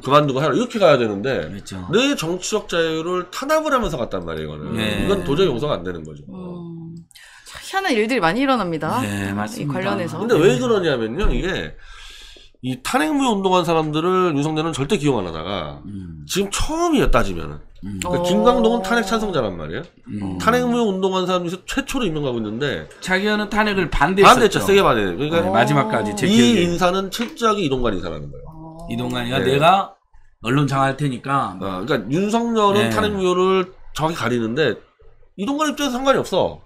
그만두고 하라 이렇게 가야 되는데 그렇죠. 내 정치적 자유를 탄압을 하면서 갔단 말이에요. 이거는 네. 이건 도저히 용서가 안 되는 거죠. 희한한 일들이 많이 일어납니다. 네, 맞습니다. 이 관련해서. 근데 왜 그러냐면요, 이게, 이 탄핵무효 운동한 사람들을 윤석열은 절대 기용 안 하다가, 지금 처음이에요, 따지면은. 그러니까 김광동은 탄핵 찬성자란 말이에요. 탄핵무효 운동한 사람 중에서 최초로 임명하고 있는데, 자기는 탄핵을 반대했죠. 반대했죠, 세게 반대했죠. 그러니까, 마지막까지 제 기억에. 이 인사는 철저하게 이동관 인사라는 거예요. 이동관이가 네. 내가 언론 장악할 테니까. 그러니까 윤석열은 네. 탄핵무효를 정확히 가리는데, 이동관 입장에서 상관이 없어.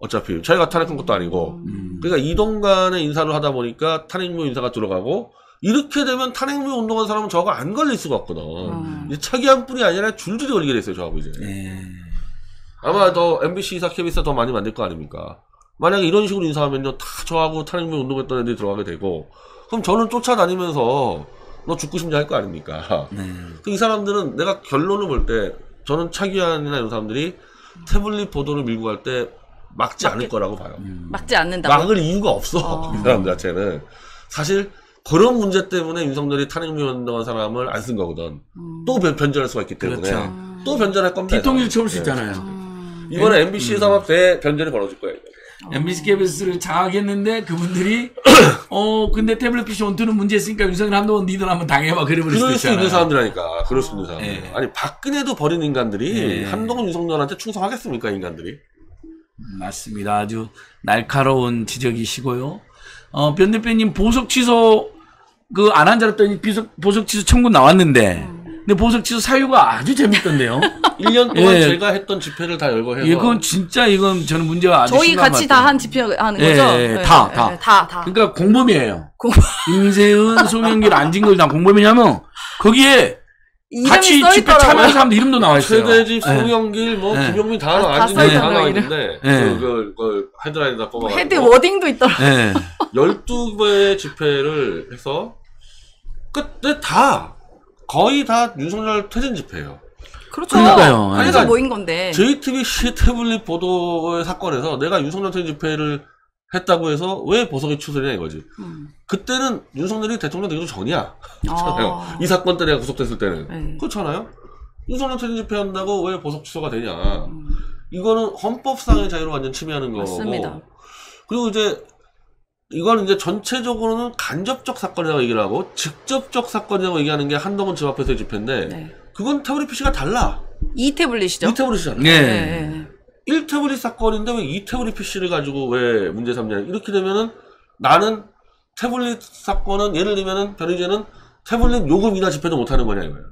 어차피 자기가 탄핵한 것도 아니고 그러니까 이동관의 인사를 하다 보니까 탄핵무효 인사가 들어가고 이렇게 되면 탄핵무효 운동한 사람은 저하고 안 걸릴 수가 없거든. 이제 차기한 뿐이 아니라 줄줄이 걸리게 됐어요 저하고 이제. 아마 더 MBC 이사 KBS 더 많이 만들 거 아닙니까. 만약에 이런 식으로 인사하면요 다 저하고 탄핵무효 운동했던 애들이 들어가게 되고 그럼 저는 쫓아다니면서 너 죽고 싶냐 할 거 아닙니까. 그 이 사람들은 내가 결론을 볼 때 저는 차기한이나 이런 사람들이 태블릿 보도를 밀고 갈 때 막지 않을 거라고 봐요. 막지 않는다고? 막을 이유가 없어. 이 사람 자체는. 사실 그런 문제 때문에 윤석열이 탄핵무효 운동한 사람을 안 쓴 거거든. 또 변절할 수가 있기 때문에. 그렇죠. 또 변절할 겁니다. 뒤통수를 쳐올 수 있잖아요. 이번에 MBC 사법 대변절이 벌어질 거예요. MBC KBS를 장악했는데 그분들이 근데 태블릿 PC 온투는 문제 있으니까 윤석열 한동훈 니들 한번 당해봐 그래버릴 수도 있잖아요. 그럴 수 있는 사람들이라니까. 그럴 수 있는 사람들. 아니 박근혜도 버린 인간들이 한동훈 윤석열한테 충성하겠습니까 인간들이. 맞습니다. 아주 날카로운 지적이시고요. 변 대표님 보석 취소 안 한 줄 알았더니 보석 취소 청구 나왔는데 근데 보석 취소 사유가 아주 재밌던데요. 1년 동안 제가 했던 집회를 다 열거해요. 이건 진짜 이건 저는 문제가 아주 저희 같이 다 한 집회 하는 거죠? 다. 그러니까 공범이에요. 임세은, 송영길, 안진걸 다 공범이냐면 거기에 같이 집회 참여한 사람들 이름도 나와 있어요. 최대집, 송영길, 김용민 다 나와 있는데, 그걸 헤드라인에다 뽑아가지고. 헤드 워딩도 있더라고요. 12번의 집회를 해서, 그때 거의 다 윤석열 퇴진 집회예요. 그렇죠. 그러니까요. 그래서 모인 건데. JTBC 태블릿 보도의 사건에서 내가 윤석열 퇴진 집회를 했다고 해서 왜 보석이 취소되냐 이거지. 그때는 윤석열이 대통령 되기 전이야. 이 사건 때 내가 구속됐을 때는. 그렇잖아요. 윤석열 퇴진 집회한다고 왜 보석 취소가 되냐. 이거는 헌법상의 자유를 완전 침해하는 거고. 맞습니다. 그리고 이제 이건 이제 전체적으로는 간접적 사건이라고 얘기를 하고 직접적 사건이라고 얘기하는 게 한동훈 집 앞에서의 집회인데 그건 태블릿 PC가 달라. 이 태블릿이죠. 이 태블릿이잖아요. 1태블릿 사건인데 왜 2태블릿 PC를 가지고 왜 문제 삼냐. 이렇게 되면은 나는 태블릿 사건은 예를 들면은 변희재는 태블릿 요금이나 집회도 못하는 거냐 이거예요.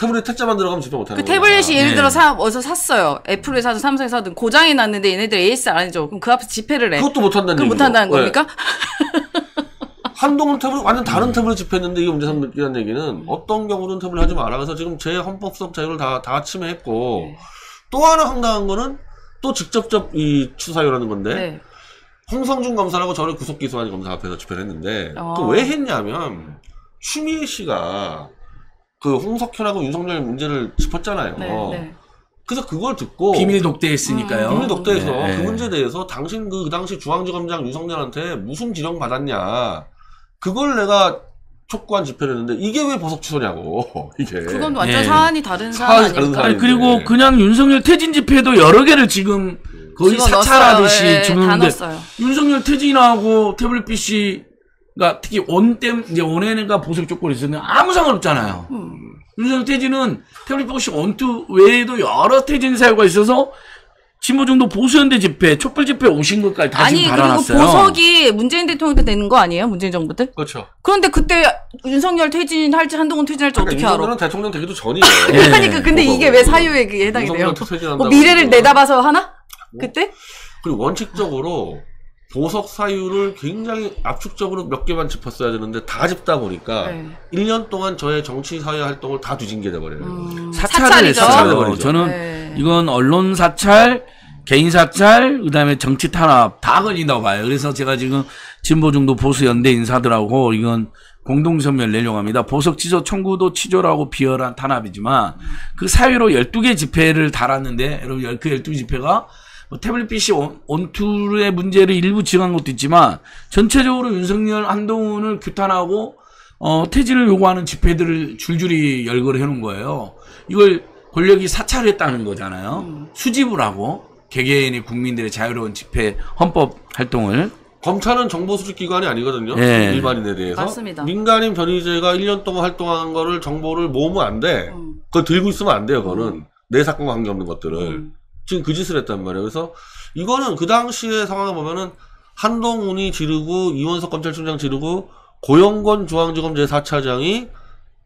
태블릿 태자만 들어가면 집회 못하는 거예요. 그 태블릿이 거니까. 예를 들어 어디서 샀어요. 애플에 사든 삼성에 사든 고장이 났는데 얘네들 AS를 안 해줘. 그럼 그 앞에서 집회를 해. 그것도 못한다는 얘기죠. 못한다는 겁니까? 한동훈 태블릿 완전 다른 태블릿 집회했는데 이게 문제 삼기란 얘기는 어떤 경우든 태블릿 하지 마라. 그래서 지금 제 헌법적 자유를 다 침해했고 또 하나 황당한 거는 또 직접적 이 추사유라는 건데 홍성준 검사라고 저를 구속기소한 검사 앞에서 집회를 했는데 그 왜 했냐면 추미애 씨가 그 홍석현하고 윤석열 문제를 짚었잖아요. 그래서 그걸 듣고 비밀 독대했으니까요. 비밀 독대해서 그 문제에 대해서 당신 그 당시 중앙지검장 윤석열한테 무슨 지령 받았냐. 그걸 내가 촉구한 집회를 했는데 이게 왜 보석 취소냐고. 이게 그건 완전 사안이 다른 사안 아닙니까? 아니, 그리고 그냥 윤석열 퇴진 집회도 여러 개를 지금 거의 사찰하듯이 주는데 윤석열 퇴진하고 태블릿 PC 그러니까 특히 원앤가 보석 조건이 있었는데 아무 상관없잖아요. 윤석열 퇴진은 태블릿 PC 원투 외에도 여러 퇴진 사유가 있어서 진보정도 보수연대 집회, 촛불 집회 오신 것까지 다 지금 달아놨어요. 아니, 그리고 보석이 문재인 대통령한테 되는 거 아니에요? 문재인 정부 때? 그렇죠. 그런데 그때 윤석열 퇴진할지 한동훈 퇴진할지 그러니까 어떻게 알아? 윤석열은 대통령 되기도 전이에요. 그러니까 근데 이게 왜 사유에 해당이 돼요? 미래를 내다봐서 하나? 그때? 그리고 원칙적으로 보석 사유를 굉장히 압축적으로 몇 개만 짚었어야 되는데 다 짚다 보니까 1년 동안 저의 정치 사회 활동을 다 뒤진게 돼버려요. 사찰을 저는 이건 언론 사찰, 개인 사찰, 그 다음에 정치 탄압 다 걸린다고 봐요. 그래서 제가 지금 진보중도 보수연대 인사들하고 이건 공동선면 내려고 합니다. 보석 취소 청구도 취조라고 비열한 탄압이지만 그 사유로 12개 집회를 달았는데 여러분 그 12집회가 뭐 태블릿 PC 원투의 문제를 일부 지적한 것도 있지만 전체적으로 윤석열, 한동훈을 규탄하고 퇴진을 요구하는 집회들을 줄줄이 열거해 놓은 거예요. 이걸 권력이 사찰했다는 거잖아요. 수집을 하고 개개인의 국민들의 자유로운 집회, 헌법 활동을. 검찰은 정보 수집 기관이 아니거든요. 일반인에 대해서. 맞습니다. 민간인 변희재가 1년 동안 활동한 거를 정보를 모으면 안 돼. 그걸 들고 있으면 안 돼요. 그거는 내 사건과 관계없는 것들을. 지금 그 짓을 했단 말이에요. 그래서 이거는 그 당시의 상황을 보면은 한동훈이 지르고 이원석 검찰총장 지르고 고영권 중앙지검 제4차장이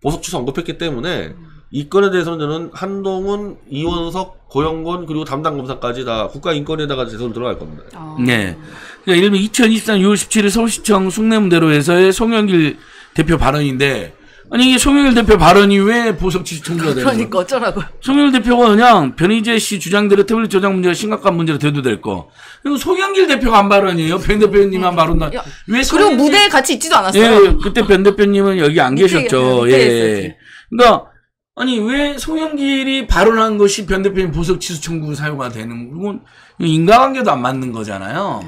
보석 취소 언급했기 때문에 이 건에 대해서는 저는 한동훈, 이원석, 고영권 그리고 담당 검사까지 다 국가인권위에다가 재선 들어갈 겁니다. 네. 그러니까 예를 들면 2023년 6월 17일 서울시청 숭례문대로에서의 송영길 대표 발언인데 아니 이게 송영길 대표 발언이 왜 보석 취소 청구가 되는 거예요? 그러니까 어쩌라고요. 송영길 대표가 그냥 변희재 씨 주장대로 태블릿 저장 문제가 심각한 문제로 대두될 거. 그리고 송영길 대표가 한 발언이에요. 변 대표님 한 발언. 왜 그리고 무대에 같이 있지도 않았어요. 그때 변 대표님은 여기 안 계셨죠. 그러니까 아니 왜 송영길이 발언한 것이 변 대표님 보석 취소 청구 사유가 되는 건 인과관계도 안 맞는 거잖아요.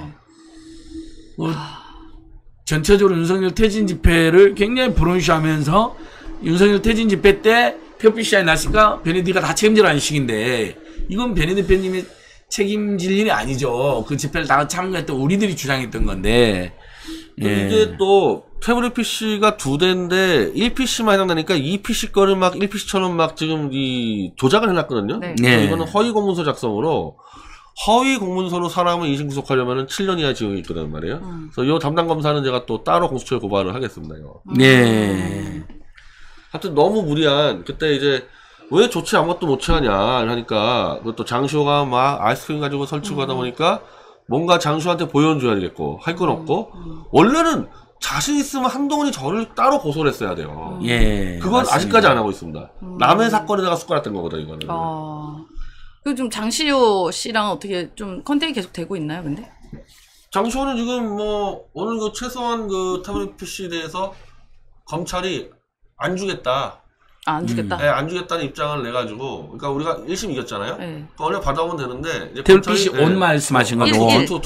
전체적으로 윤석열 퇴진 집회를 굉장히 불온시하면서 윤석열 퇴진 집회 때 표피시안이 났으니까 변희재가 다 책임지라는 식인데 이건 변희재 대표님이 책임질 일이 아니죠. 그 집회를 다 참가했던 우리들이 주장했던 건데 이게 또 태블릿 PC가 두 대인데 1PC만 해당되니까 2PC 거를 막 1PC처럼 막 지금 이 조작을 해놨거든요. 이거는 허위 공문서 작성으로 허위 공문서로 사람을 인신 구속하려면 7년 이하 징역이 있거든 말이에요. 그래서 이 담당 검사는 제가 또 따로 공수처에 고발을 하겠습니다. 이거. 하여튼 너무 무리한 그때 이제 왜 조치 아무것도 못 취하냐 하니까 또 장시호가 막 아이스크림 가지고 설치고 하다 보니까 뭔가 장시호한테 보여줘야 되겠고 할 건 없고 원래는 자신 있으면 한동훈이 저를 따로 고소를 했어야 돼요. 그건 맞습니다. 아직까지 안 하고 있습니다. 남의 사건에다가 숟가락된 거거든 이거는. 그 좀 장시호 씨랑 어떻게 좀 컨택이 계속 되고 있나요, 근데? 장시호는 지금 뭐 오늘 그 최소한 그 태블릿 PC에 대해서 검찰이 안 주겠다. 안 주겠다. 네, 안 주겠다는 입장을 내 가지고, 그러니까 우리가 1심 이겼잖아요. 그러니까 원래 받아오면 되는데 이제 태블릿 PC 온 말씀하신 거죠.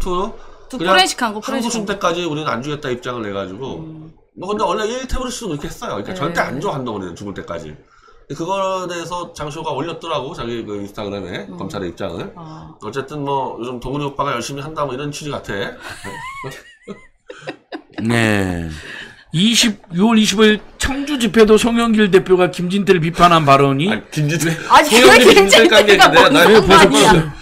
투 포렌식한 거 항소심 때까지 우리는 안 주겠다 입장을 내 가지고. 근데 원래 1 태블릿 씨도 그렇게 했어요. 그러니까 절대 안 줘 한다고 죽을 때까지. 그거에 대해서 장시호가 올렸더라고 자기 그 인스타그램에 검찰의 입장을. 어쨌든 뭐 요즘 동훈이 오빠가 열심히 한다 뭐 이런 취지 같아. 6월 25일 청주 집회도 송영길 대표가 김진태를 비판한 발언이 아니, 김진태 아니 김진태가 뭔 말이야?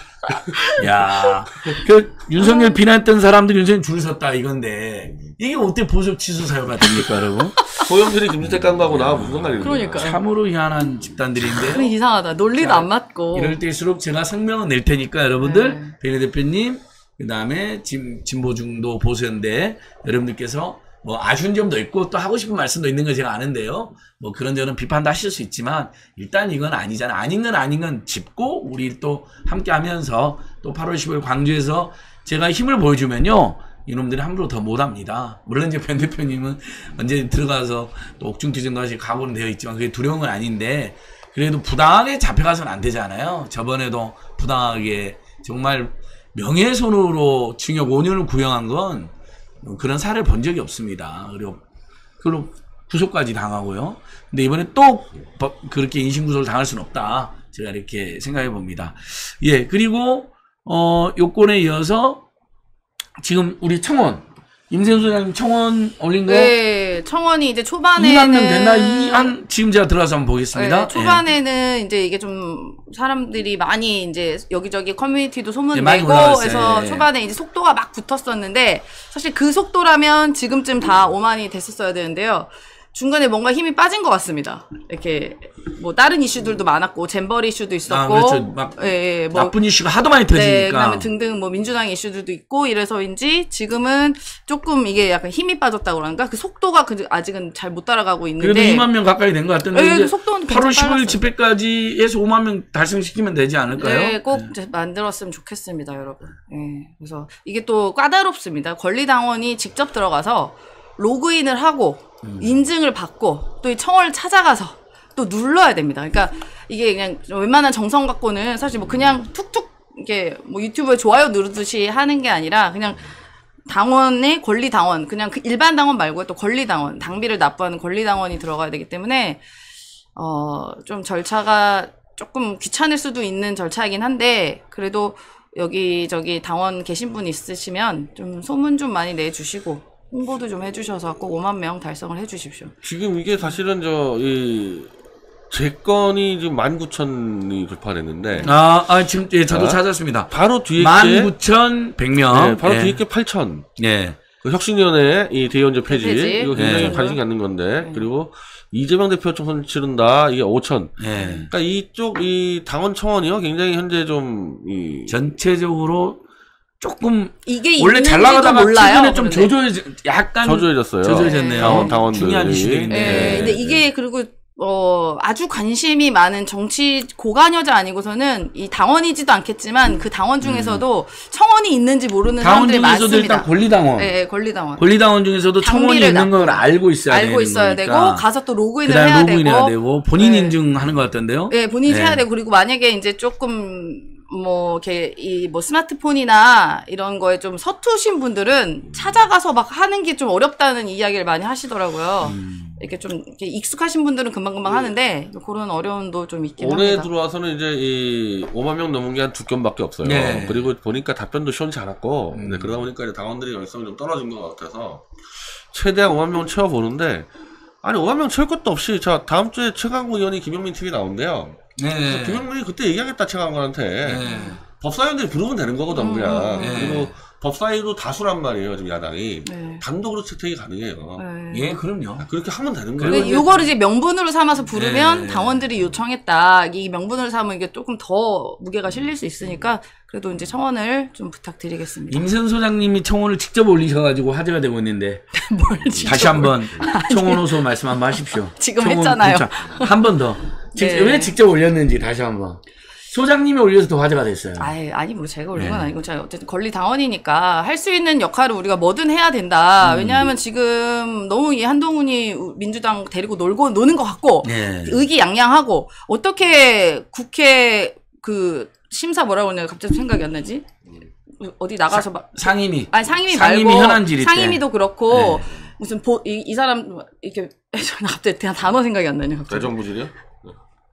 야, 그 윤석열 비난했던 사람들 윤석열 줄 섰다 이건데 이게 어떻게 보수 취소 사유가 됩니까, 여러분? 소영필이 김진태 깐 거하고 나 무슨 말이에요? 그러니까 참으로 희한한 집단들인데 이상하다. 논리도 자, 안 맞고 이럴 때일수록 제가 성명은 낼 테니까 여러분들 변희재 대표님 그 다음에 진보 중도 보수연대 여러분들께서 뭐 아쉬운 점도 있고 또 하고 싶은 말씀도 있는 거 제가 아는데요. 뭐 그런저런 비판도 하실 수 있지만 일단 이건 아니잖아. 아닌 건 아닌 건 짚고 우리 또 함께 하면서 또 8월 15일 광주에서 제가 힘을 보여주면요. 이놈들이 함부로 더 못합니다. 물론 이제 변 대표님은 언제 들어가서 또 옥중투쟁도 하실 각오는 되어 있지만 그게 두려운 건 아닌데 그래도 부당하게 잡혀가서는 안 되잖아요. 저번에도 부당하게 정말 명예훼손으로 징역 5년을 구형한 건 그런 사례를 본 적이 없습니다. 그리고 그걸로 구속까지 당하고요. 근데 이번에 또 그렇게 인신구속을 당할 수는 없다. 제가 이렇게 생각해 봅니다. 예, 그리고 요건에 이어서 지금 우리 청원 임세은 소장님 청원 올린 거? 네, 청원이 이제 초반에는 2만 명 됐나? 지금 제가 들어가서 한번 보겠습니다. 네, 초반에는 예. 이제 이게 좀 사람들이 많이 이제 여기저기 커뮤니티도 소문내고 네, 해서 초반에 이제 속도가 막 붙었었는데 사실 그 속도라면 지금쯤 다 5만이 됐었어야 되는데요. 중간에 뭔가 힘이 빠진 것 같습니다. 이렇게 뭐 다른 이슈들도 많았고 잼버리 이슈도 있었고 그렇죠. 막 예, 뭐, 나쁜 이슈가 하도 많이 터지니까 네, 그다음에 등등 뭐 민주당 이슈들도 있고 이래서인지 지금은 조금 이게 약간 힘이 빠졌다고 그러니까 그 속도가 아직은 잘 못 따라가고 있는데 그래도 2만 명 가까이 된 것 같던데 예, 8월 15일 집회까지 해서 5만 명 달성시키면 되지 않을까요? 네, 꼭 예. 만들었으면 좋겠습니다, 여러분. 예, 그래서 이게 또 까다롭습니다. 권리당원이 직접 들어가서 로그인을 하고 인증을 받고 또 이 청원을 찾아가서 또 눌러야 됩니다. 그러니까 이게 그냥 웬만한 정성 갖고는 사실 뭐 그냥 툭툭 이게 뭐 유튜브에 좋아요 누르듯이 하는 게 아니라 그냥 당원의 권리 당원 그냥 그 일반 당원 말고 또 권리 당원 당비를 납부하는 권리 당원이 들어가야 되기 때문에 좀 절차가 조금 귀찮을 수도 있는 절차이긴 한데 그래도 여기저기 당원 계신 분 있으시면 좀 소문 좀 많이 내주시고. 홍보도 좀 해주셔서 꼭 5만 명 달성을 해주십시오. 지금 이게 사실은 제 건이 지금 19,000이 돌파됐는데. 지금, 예, 저도 찾았습니다. 바로 뒤에. 19,100명. 네, 바로 예. 뒤에 8,000. 예. 그 혁신위원회 이 대의원제 폐지. 이거 굉장히 예. 관심이 갖는 건데. 예. 그리고 이재명 대표 총선 치른다. 이게 5,000. 예. 그러니까 이쪽, 이 당원 청원이요. 굉장히 현재 좀, 전체적으로 조금 이게 원래 잘 나가다가 최근에 좀 조조해졌어요. 조조해졌네요. 당원들 중요한 이슈인데. 네. 근데 이게 그리고 아주 관심이 많은 정치 고관여자 아니고서는 이 당원이지도 않겠지만 그 당원 중에서도 청원이 있는지 모르는 사람들이 많습니다. 당원 중에서도 일단 권리당원. 네, 권리당원. 권리당원 중에서도 청원이 있는 걸 알고 있어야 되고 가서 또 로그인을 해야 되고 본인 네. 인증하는 것 같던데요. 네, 본인이 네. 해야 되고 그리고 만약에 이제 조금 이렇게, 스마트폰이나 이런 거에 좀 서투신 분들은 찾아가서 막 하는 게 좀 어렵다는 이야기를 많이 하시더라고요. 이렇게 좀, 익숙하신 분들은 금방금방 하는데, 그런 어려움도 좀 있긴 합니다. 올해 들어와서는 이제 5만 명 넘은 게 한 2건밖에 없어요. 네. 그리고 보니까 답변도 시원치 않았고, 네, 그러다 보니까 이제 당원들이 열성이 좀 떨어진 것 같아서, 최대한 5만 명 채워보는데, 아니, 5만 명 채울 것도 없이, 자, 다음 주에 최강욱 의원이 김용민 TV 나온대요. 네. 김영민이 그때 얘기하겠다, 최강욱한테. 네. 법사위원들이 부르면 되는 거거든, 그냥. 네. 그리고 법사위도 다수란 말이에요, 지금 야당이. 네. 단독으로 채택이 가능해요. 네. 예, 그럼요. 그렇게 하면 되는 거예요. 이거를 이제 명분으로 삼아서 부르면 네. 당원들이 요청했다. 이 명분으로 삼으면 이게 조금 더 무게가 실릴 수 있으니까 그래도 이제 청원을 좀 부탁드리겠습니다. 임세은 소장님이 청원을 직접 올리셔가지고 화제가 되고 있는데. 다시 한번 청원 호소 말씀 한번 하십시오. 지금 했잖아요. 한 번 더. 네. 왜 직접 올렸는지 다시 한번 소장님이 올려서 더 화제가 됐어요. 아니 뭐 제가 올린 건 아니고 제가 어쨌든 권리 당원이니까 할 수 있는 역할을 우리가 뭐든 해야 된다. 왜냐하면 지금 너무 이 한동훈이 민주당 데리고 노는 것 같고 네. 의기양양하고 어떻게 국회 그 심사 뭐라고 그러냐 갑자기 생각이 안 나지? 어디 나가서 상임위 아니 상임위 말고 상임위도 그렇고 네. 무슨 이 사람 이렇게 갑자기 단어 생각이 안 나냐 갑자기. 대정부질이요?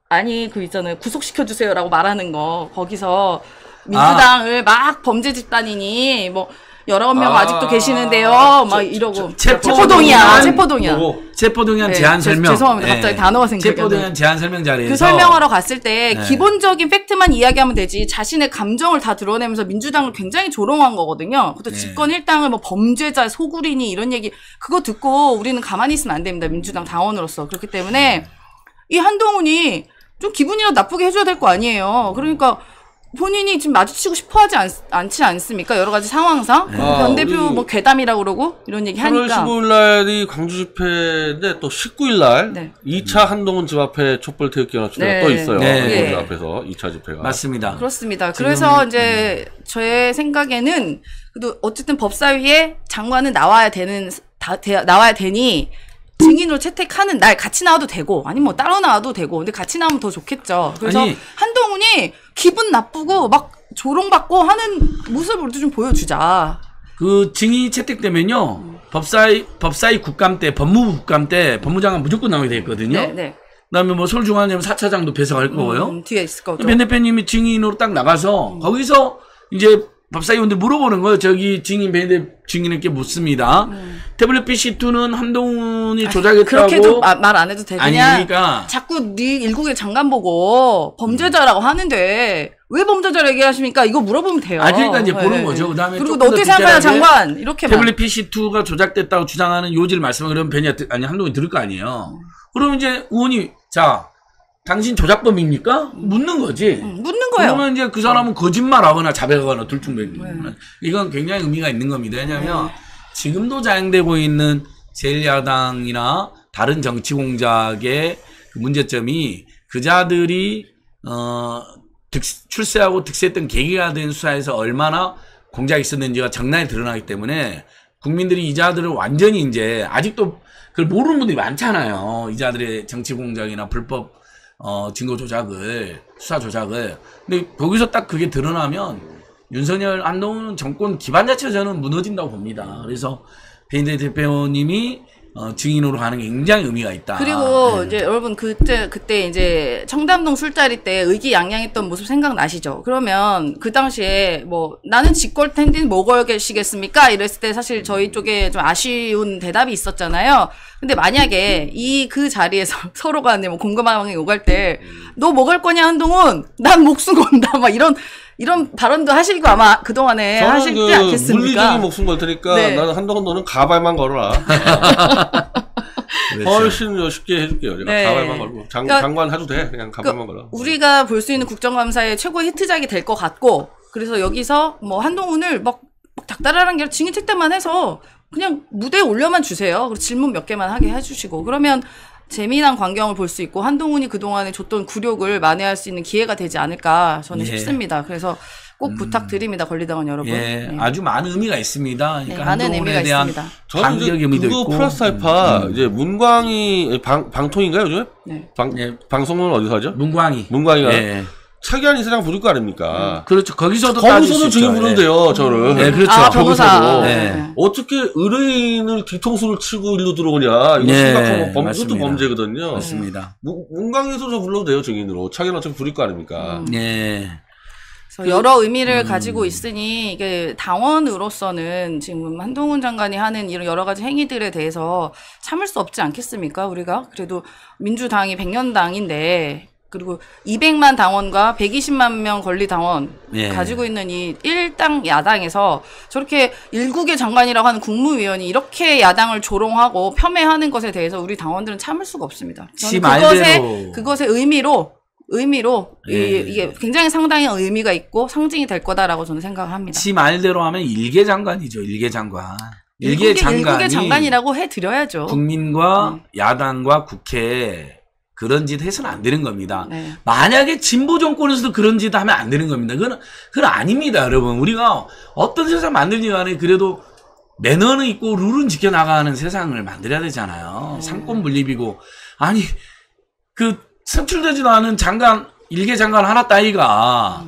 아니 그 있잖아요 구속시켜 주세요라고 말하는 거 거기서 민주당을 막 범죄 집단이니 뭐 19명 아직도 계시는데요. 막 이러고. 체포동의안. 체포동의안 제안 설명. 죄송합니다. 갑자기 단어가 생각이. 체포동의안 제안 설명 자리에서. 그 설명하러 갔을 때 기본적인 팩트만 이야기하면 되지 자신의 감정을 다 드러내면서 민주당을 굉장히 조롱한 거거든요. 그것도 집권 일당을 뭐 범죄자, 소굴이니 이런 얘기 그거 듣고 우리는 가만히 있으면 안 됩니다. 민주당 당원으로서. 그렇기 때문에 이 한동훈이 좀 기분이라도 나쁘게 해줘야 될 거 아니에요. 그러니까 본인이 지금 마주치고 싶어하지 않지 않습니까? 여러 가지 상황상 변 대표 뭐 괴담이라고 그러고 이런 얘기 하니까. 8월 15일 날이 광주 집회인데 또 19일 날 2차 한동훈 집 앞에 촛불 태극기나 집회가 또 있어요. 한동훈 집 앞에서 2차 집회가. 맞습니다. 그렇습니다. 그래서 이제 저의 생각에는 그래도 어쨌든 법사위에 장관은 나와야 되는 나와야 되니. 증인으로 채택하는 날 같이 나와도 되고 아니면 뭐 따로 나와도 되고 근데 같이 나오면 더 좋겠죠. 그래서 아니, 한동훈이 기분 나쁘고 막 조롱받고 하는 모습을 좀 보여주자. 그 증인이 채택되면요 법사위 국감 때 법무부 국감 때 법무장관 무조건 나오게 돼 있거든요. 그다음에 뭐 서울중앙지검 4차장도 배석할 거고요. 뒤에 있을 거죠. 변 대표님이 증인으로 딱 나가서 거기서 이제 법사위원들 물어보는 거예요. 저기 증인에게 묻습니다. 태블릿 PC2는 한동훈이 조작했다고. 그렇게도 말 안 해도 되냐? 그러니까 자꾸 네 일국의 장관 보고 범죄자라고 하는데 왜 범죄자라고 얘기하십니까? 이거 물어보면 돼요. 그러니까 이제 보는 거죠. 그다음에 그리고 너 어떻게 생각하냐 장관 이렇게 태블릿 PC2가 조작됐다고 주장하는 요지를 말씀을 그러면 한동훈이 들을 거 아니에요. 그러면 이제 의원이 자. 당신 조작범입니까? 묻는 거지. 묻는 거예요. 그러면 이제 그 사람은 거짓말하거나 자백하거나 둘 중 백이거나 이건 굉장히 의미가 있는 겁니다. 왜냐하면 지금도 자행되고 있는 제1야당이나 다른 정치 공작의 그 문제점이 그자들이 출세하고 득세했던 계기가 된 수사에서 얼마나 공작이 있었는지가 적나라하게 드러나기 때문에 국민들이 이자들을 완전히 이제 아직도 그걸 모르는 분들이 많잖아요. 이자들의 정치 공작이나 불법 증거 조작을, 수사 조작을. 근데 거기서 딱 그게 드러나면 윤석열, 한동훈 정권 기반 자체가 저는 무너진다고 봅니다. 그래서 변희재 대표님이 증인으로 가는 게 굉장히 의미가 있다. 그리고 이제 여러분 그때 이제 청담동 술자리 때 의기양양했던 모습 생각나시죠? 그러면 그 당시에 뭐 나는 직걸 텐디는 뭐 걸겠시겠습니까? 이랬을 때 사실 저희 쪽에 좀 아쉬운 대답이 있었잖아요. 근데 만약에 그 자리에서 서로 간에 뭐 공감하는 욕할 때 너 뭐 걸 거냐 한동훈? 난 목숨 건다 막 이런 발언도 하시고 아마 그동안에 하시지 않겠습니까? 물리적인 목숨 걸 테니까 나는 한동훈 너는 가발만 걸어라. 훨씬 쉽게 해줄게요. 제가 가발만 걸고. 장관 해도 돼. 그냥 가발만 걸어. 우리가 볼 수 있는 국정감사의 최고의 히트작이 될 것 같고 그래서 여기서 뭐 한동훈을 막 닥달하는 게 증인 채택만 해서 그냥 무대에 올려만 주세요. 그리고 질문 몇 개만 하게 해주시고 그러면 재미난 광경을 볼 수 있고 한동훈이 그동안에 줬던 굴욕을 만회할 수 있는 기회가 되지 않을까 저는 싶습니다. 그래서 꼭 부탁드립니다. 권리당원 여러분. 아주 많은 의미가 있습니다. 그러니까 많은 의미가 있습니다. 저는 이제 그거 플러스 알파 이제 문광이 방통인가요 요즘? 방송은 어디서 하죠? 문광이가 차기환 이사장 부를 거 아닙니까? 그렇죠. 거기서도 증인 부른대요, 저를. 그렇죠. 변호사도. 어떻게 의뢰인을 뒤통수를 치고 일로 들어오냐. 이거 심각한 것도 범죄거든요. 맞습니다. 문광에서도 불러도 돼요, 증인으로. 차기환 어차피 부를 거 아닙니까? 여러 의미를 가지고 있으니 이게 당원으로서는 지금 한동훈 장관이 하는 이런 여러 가지 행위들에 대해서 참을 수 없지 않겠습니까? 우리가 그래도 민주당이 100년당인데 그리고 200만 당원과 120만 명 권리 당원 가지고 있는 이 1당 야당에서 저렇게 일국의 장관이라고 하는 국무위원이 이렇게 야당을 조롱하고 폄훼하는 것에 대해서 우리 당원들은 참을 수가 없습니다. 저는 그것의 의미로 이게 굉장히 상당히 의미가 있고 상징이 될 거다라고 저는 생각합니다. 지 말대로 하면 일개 장관이죠. 일개 장관. 일개 장관이라고 해드려야죠. 국민과 야당과 국회에 그런 짓 해서는 안 되는 겁니다. 만약에 진보 정권에서도 그런 짓 하면 안 되는 겁니다. 그건 아닙니다, 여러분. 우리가 어떤 세상 만들지 간에 그래도 매너는 있고 룰은 지켜나가는 세상을 만들어야 되잖아요. 상권 분립이고. 아니, 선출되지도 않은 장관, 일개 장관 하나 따위가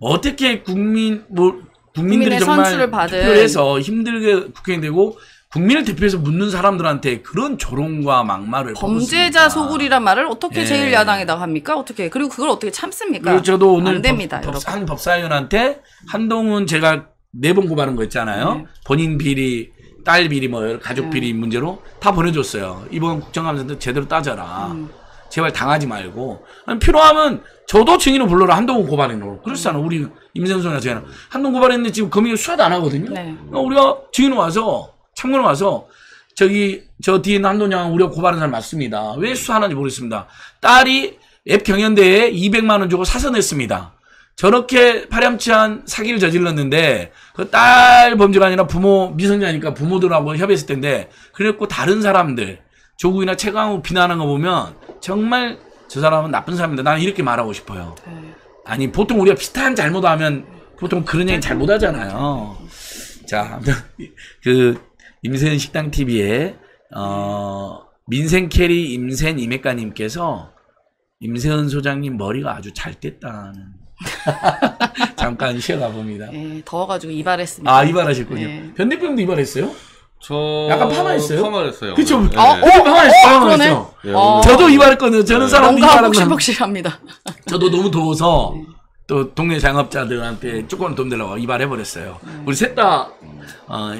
어떻게 국민들이 정말 투표를 해서 힘들게 국회의원이 되고 국민을 대표해서 묻는 사람들한테 그런 조롱과 막말을 범죄자 소굴이란 말을 어떻게 제1야당에다가 합니까? 어떻게 그리고 그걸 어떻게 참습니까? 저도 오늘 안 됩니다, 한 법사위원한테 한동훈 제가 4번 고발한 거 있잖아요. 네. 본인 비리, 딸 비리, 뭐 가족 비리 문제로 다 보내줬어요. 이번 국정감사도 제대로 따져라. 제발 당하지 말고. 아니, 필요하면 저도 증인을 불러라. 한동훈 고발해놓고. 그렇지 않아. 우리 임세은 소나 저희는 한동훈 고발했는데 지금 검찰이 수사도 안 하거든요. 네. 그러니까 우리가 증인 와서, 참고로 와서 저기 저 뒤에 있는 한동훈 양은 우리가 고발한 사람 맞습니다. 왜 수사하는지 모르겠습니다. 딸이 앱 경연대회에 200만 원 주고 사서 냈습니다. 저렇게 파렴치한 사기를 저질렀는데 그 딸 범죄가 아니라 부모 미성년이니까 부모들하고 협의했을 텐데 그래갖고 다른 사람들 조국이나 최강욱 비난한 거 보면 정말 저 사람은 나쁜 사람이다. 나는 이렇게 말하고 싶어요. 아니 보통 우리가 비슷한 잘못하면 보통 그런 얘기 잘 못하잖아요. 자, 그 임세은 식당 TV에 민생 캐리 임센 임액가님께서 임세은 소장님 머리가 아주 잘 뗐다는. 잠깐 쉬어가 봅니다. 예, 더워가지고 이발했습니다. 아, 이발하셨군요. 예. 변 대표님도 이발했어요? 저 약간 파마했어요? 파마했어요. 그쵸? 네. 아, 파마했어요. 네. 저도 이발했거든요. 저는 네. 사람들이 이발하면 복실복실합니다. 저도 너무 더워서 네. 또 동네 장업자들한테 조금 돈 내려고 이발해버렸어요. 네. 우리 셋 다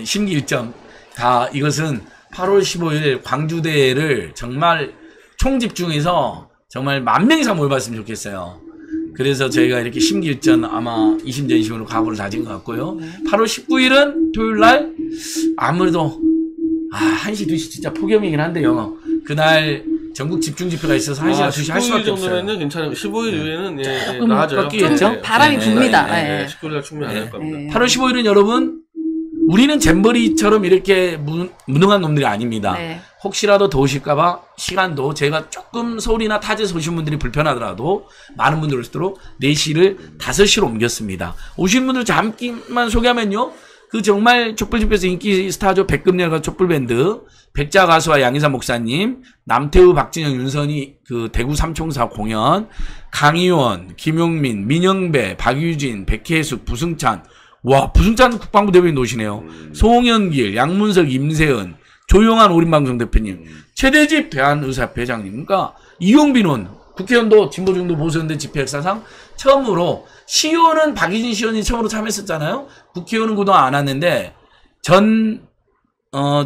심기일점 다 이것은 8월 15일 광주대회를 정말 총집중해서 정말 10,000명 이상 모여봤으면 좋겠어요. 그래서 저희가 이렇게 심기일전 아마 20전심으로 각오를 다진 것 같고요. 8월 19일은 토요일날 아무래도 1시, 2시 진짜 폭염이긴 한데요. 그날 전국 집중 집회가 있어서 1시나 2시 할 수밖에 없어요. 15일 정도면 괜찮아요. 15일 이후에는 예, 조금 나아져요. 좀 바람이 붑니다. 네, 19일날 충분히 안 할 겁니다. 8월 15일은 여러분 우리는 잼버리처럼 이렇게 무능한 놈들이 아닙니다. 네. 혹시라도 더우실까봐 시간도 제가 조금 서울이나 타지에서 오신 분들이 불편하더라도 많은 분들 올수록 4시를 5시로 옮겼습니다. 오신 분들 잠깐만 소개하면요. 그 정말 촛불집회에서 인기 스타죠. 백금열과 촛불밴드, 백자 가수와 양희산 목사님, 남태우, 박진영, 윤선이 그 대구 삼총사 공연, 강희원, 김용민, 민영배, 박유진, 백혜숙, 부승찬. 와, 부승찬 국방부 대변인 노시네요. 송영길, 양문석, 임세은, 조용한 오림방송 대표님, 최대집 대한의사협회 회장님, 그러니까 이용빈은 국회의원도 진보중도 보수연대 집회 역사상 처음으로 시의원은 박희진 시의원이 처음으로 참여했었잖아요. 국회의원은 그동안 안 왔는데 전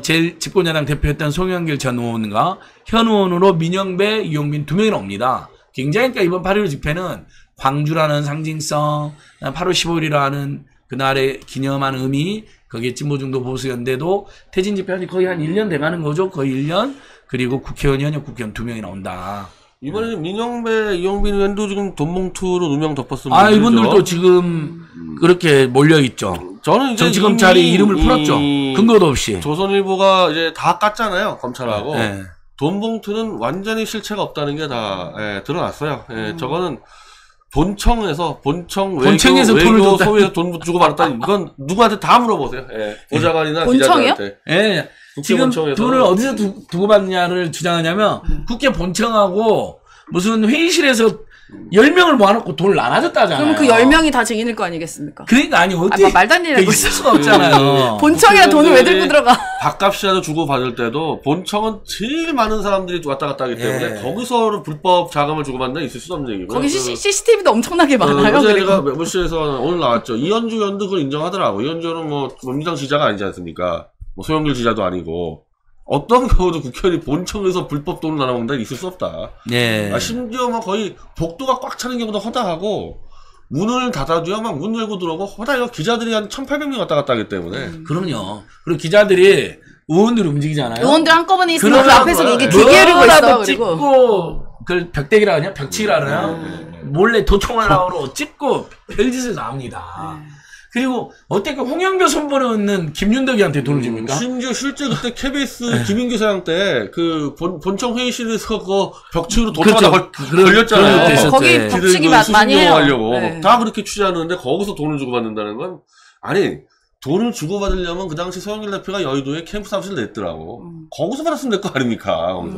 제일 집권야당 대표였던 송영길 전 의원과 현 의원으로 민영배, 이용빈 2명이나 옵니다. 굉장히 그러니까 이번 8.15 집회는 광주라는 상징성, 8월 15일이라는 그날에 기념하는 의미, 거기에 진보중도 보수연대도 퇴진 집회하니 거의 한 1년 돼가는 거죠. 거의 1년. 그리고 국회의원, 현역 국회의원 2명이 나온다. 이번에는 민영배, 이용빈 의원도 지금 돈봉투로 누명 덮었습니다. 아, 이분들도 지금 그렇게 몰려있죠. 저는 이제 정치검찰이 이름을 풀었죠. 근거도 없이. 조선일보가 이제 다 깠잖아요. 검찰하고. 네. 돈봉투는 완전히 실체가 없다는 게 다 드러났어요. 저거는 본청에서 외교 소위에서 돈 주고 받았다니 이건 누구한테 다 물어보세요. 예. 보좌관이나 기자들한테. 예. 지금 본청에서. 돈을 어디서 두고 받느냐를 주장하냐면 국회 본청하고 무슨 회의실에서 10명을 모아놓고 돈을 나눠줬다잖아요. 그럼 그 10명이 다 증인일 거 아니겠습니까? 그러니까 아니 어디 말단이라고 있을 수가 없잖아요. 본청이나 돈을 왜 들고 들어가? 밥값이라도 주고 받을 때도 본청은 제일 많은 사람들이 왔다 갔다 하기 때문에 예. 거기서 불법 자금을 주고 받는 데 있을 수 없는 얘기고요. 거기 CCTV도 엄청나게 많아요. 제가 매부쇼에서 오늘 나왔죠. 이현주 의원도 그걸 인정하더라고. 이현주 의원은 뭐 민주당 지자가 아니지 않습니까? 뭐 소영길 지자도 아니고. 어떤 경우도 국회의원이 본청에서 불법 돈을 나눠먹는다 있을 수 없다. 예. 아, 심지어 막 거의 복도가 꽉 차는 경우도 허다하고 문을 닫아줘야 막 문 열고 들어오고 허다해요. 기자들이 한 1,800명 왔다 갔다 하기 때문에. 그럼요. 그리고 기자들이 의원들이 움직이잖아요. 의원들 한꺼번에 있으면 그 앞에서 이게 기계를 있어. 찍고 그걸 벽대기라 하냐? 벽치기라 하냐? 몰래 도청하라고 찍고 별짓을 나옵니다. 그리고 어떻게 홍영표 손보는 김윤덕이한테 돈을 줍니까? 심지어 실제 그때 KBS 김인규 사장 때 그 본청 회의실에서 그 벽치기로 도청하다가 걸렸잖아요. 거기 벽치기 많이 해요. 네. 다 그렇게 취재하는데 거기서 돈을 주고 받는다는 건 아니 돈을 주고 받으려면 그 당시 서영길 대표가 여의도에 캠프 사무실 냈더라고. 거기서 받았으면 될 거 아닙니까? 거기서.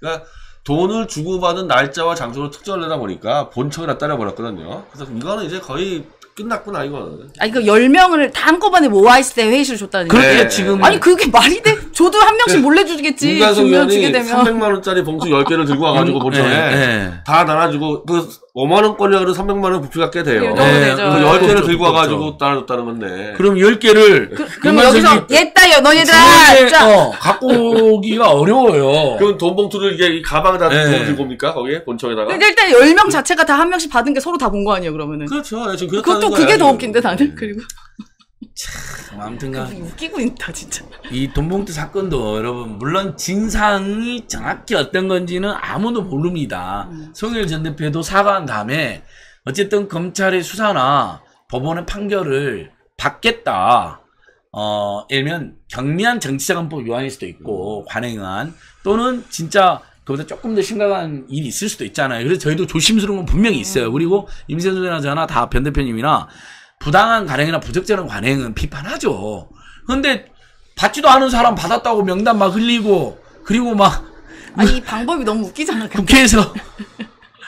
그러니까 돈을 주고 받은 날짜와 장소로 특정을 내다 보니까 본청이라 따라버렸거든요. 그래서 이거는 이제 거의 끝났구나 이거는. 아니 그 10명을 다 한꺼번에 모아있을 때 회의실 줬다는. 그렇게 지금. 아니 그게 말이 돼? 저도 한 명씩 몰래 주겠지. 윤관석 의원이 300만원짜리 봉투 10개를 들고 와가지고 본청에 다 나눠주고 그 5만원권이라도 300만원 부피가 꽤 돼요. 네, 10개를 들고 와가지고 따라줬다는 건데. 그럼 10개를 그럼 여기서 얘따요 너희들 갖고 오기가 어려워요. 그럼 돈 봉투를 이게 가방에다 들고 옵니까? 거기에 본청에다가. 근데 일단 10명 자체가 다 한 명씩 받은 게 서로 다 본 거 아니에요 그러면은. 그렇죠. 지금 그것도 거야, 그게 더 웃긴데 나는. 그리고. 참 아무튼간 웃기고 있다 진짜. 이 돈봉투 사건도 여러분 물론 진상이 정확히 어떤 건지는 아무도 모릅니다. 송영길 전 대표도 사과한 다음에 어쨌든 검찰의 수사나 법원의 판결을 받겠다. 예를 들면 경미한 정치자금법 위반일 수도 있고 관행한 또는 진짜 그보다 조금 더 심각한 일이 있을 수도 있잖아요. 그래서 저희도 조심스러운 건 분명히 있어요. 그리고 임세은 전이나 저나 다 변 대표님이나 부당한 관행이나 부적절한 관행은 비판하죠. 그런데 받지도 않은 사람 받았다고 명단 막 흘리고 그리고 막 아니 이 방법이 너무 웃기잖아. 국회에서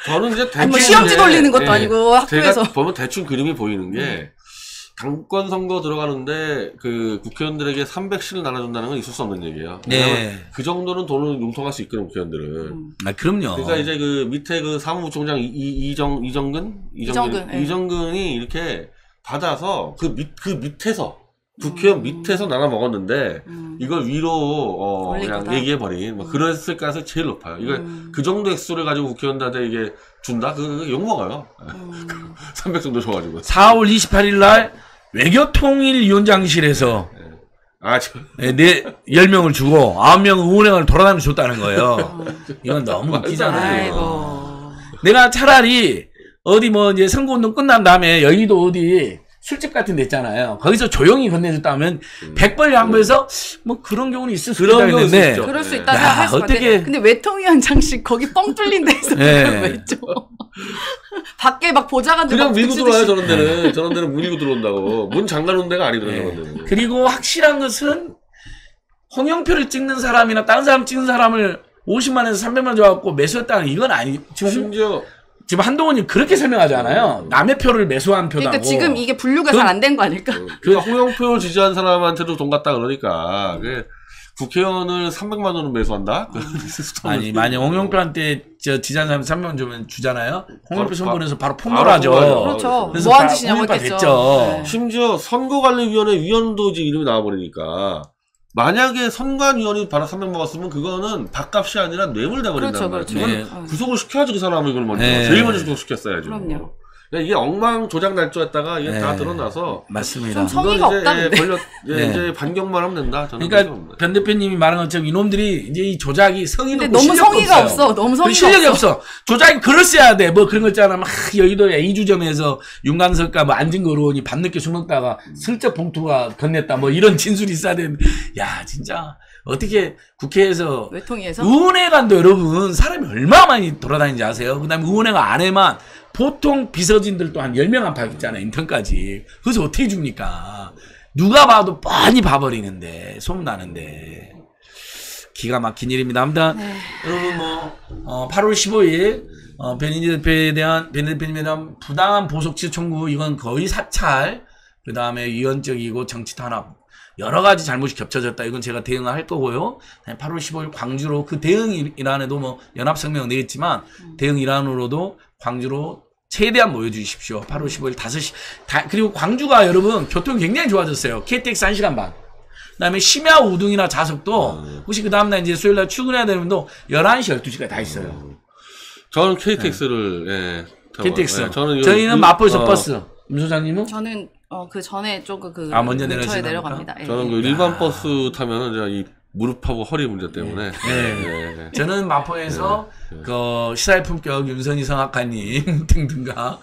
저는 이제 대충 뭐 시험지 돌리는 것도 아니고 학교에서 제가 보면 대충 그림이 보이는 게 당권 선거 들어가는데 그 국회의원들에게 300씩을 나눠준다는 건 있을 수 없는 얘기예요. 네. 그 정도는 돈을 융통할 수 있거든 국회의원들은. 아 그럼요. 그러니까 이제 그 밑에 그 사무부총장 이정근이 이렇게 받아서 그 밑에서 국회의원 밑에서 나눠 먹었는데 이걸 위로 그냥 얘기해 버린 뭐 그랬을 가능성이 제일 높아요. 이거 그 정도 액수를 가지고 국회의원들한테 이게 준다? 그 욕 먹어요. 300 정도 줘 가지고. 4월 28일 날 외교통일위원장실에서 네 10명을 주고 9명 의원행을 돌아다니면서 줬다는 거예요. 이건 너무 웃기잖아요. 아이고. 내가 차라리 어디 뭐 이제 선거운동 끝난 다음에 여의도 어디 술집 같은 데 있잖아요. 거기서 조용히 건네줬다면 100벌 양보해서 뭐 그런 경우는 있을 수 있다 했는데 그럴 수 있다 생각할 수 있는데 근데 외통위원장실 거기 뻥 뚫린 데서 왜 좀 밖에 막 보좌관들 그냥 밀고 들어와요. 저런 데는 저런 데는 문 밀고 들어온다고 문 잠가놓은 데가 아니더라고요. 그리고 확실한 것은 홍영표를 찍는 사람이나 다른 사람 찍는 사람을 50만에서 300만 줘갖고 매수했다는 이건 아니 심지어 지금 한동훈이 그렇게 설명하잖아요. 남의 표를 매수한 표다고. 그러니까 지금 이게 분류가 잘 안 된 거 아닐까? 그러니까 홍영표 지지한 사람한테도 돈 갔다 그러니까. 국회의원을 300만 원으로 매수한다? 아니 만약 홍영표한테 저 지지한 사람 300만 원 주면 주잖아요. 홍영표 선거에서 바로 폭로를 하죠. 그렇죠. 그래서 뭐 한 짓이냐고 했겠죠. 네. 심지어 선거관리위원회 위원도 지금 이름이 나와버리니까. 만약에 선관위원이 바로 300 먹었으면 그거는 밥값이 아니라 뇌물 돼버린다는 거예요. 그건 구속을 시켜야지 그 사람을 이걸 먼저 제일 먼저 구속시켰어야죠. 그럼요. 그러니까 이게 엉망 조작 날조했다가 이게 다 드러나서 맞습니다. 좀 성의가 없다는데 이제 반격만 하면 된다. 저는 그러니까 변 대표님이 말한 것처럼 이놈들이 이제 이 조작이 성의도 너무 성의가 없어. 너무 성의가 실력이 없어. 조작이 글을 써야 돼. 뭐 그런 거 있잖아. 막 여의도 A주점에서 윤관석과 뭐 안진걸 의원이 밤늦게 술 먹다가 슬쩍 봉투가 건넸다. 뭐 이런 진술이 있어야 되는데 야 진짜 어떻게 국회에서 외통위에서 의원회관도 여러분 사람이 얼마나 많이 돌아다니는지 아세요? 그다음에 의원회관 안에만 보통 비서진들도 한 10명 안팎 있잖아요. 인턴까지. 그래서 어떻게 줍니까? 누가 봐도 뻔히 봐버리는데 소문나는데 기가 막힌 일입니다. 아무튼 여러분 뭐 8월 15일 변희재 대표님에 대한 부당한 보석치 청구 이건 거의 사찰 그 다음에 위헌적이고 정치 탄압 여러 가지 잘못이 겹쳐졌다. 이건 제가 대응을 할 거고요. 8월 15일 광주로 그 대응 일환에도 뭐 연합성명을 내겠지만 대응 일환으로도 광주로 최대한 모여주십시오. 8월 15일 5시. 그리고 광주가 여러분 교통이 굉장히 좋아졌어요. KTX 1시간 반. 그 다음에 심야 우등이나 좌석도 혹시 그 다음날 이제 수요일날 출근해야 되는 분도 11시, 12시까지 다 있어요. 저는 KTX를, KTX. 저희는 마포에서 버스. 임 소장님은? 저는 그 전에 조금 그 먼저 내려갑니다. 저는 그 일반 버스 타면은 제가 이 무릎하고 허리 문제 때문에. 저는 마포에서 그 시사의 품격 윤선희 성악가님 등등과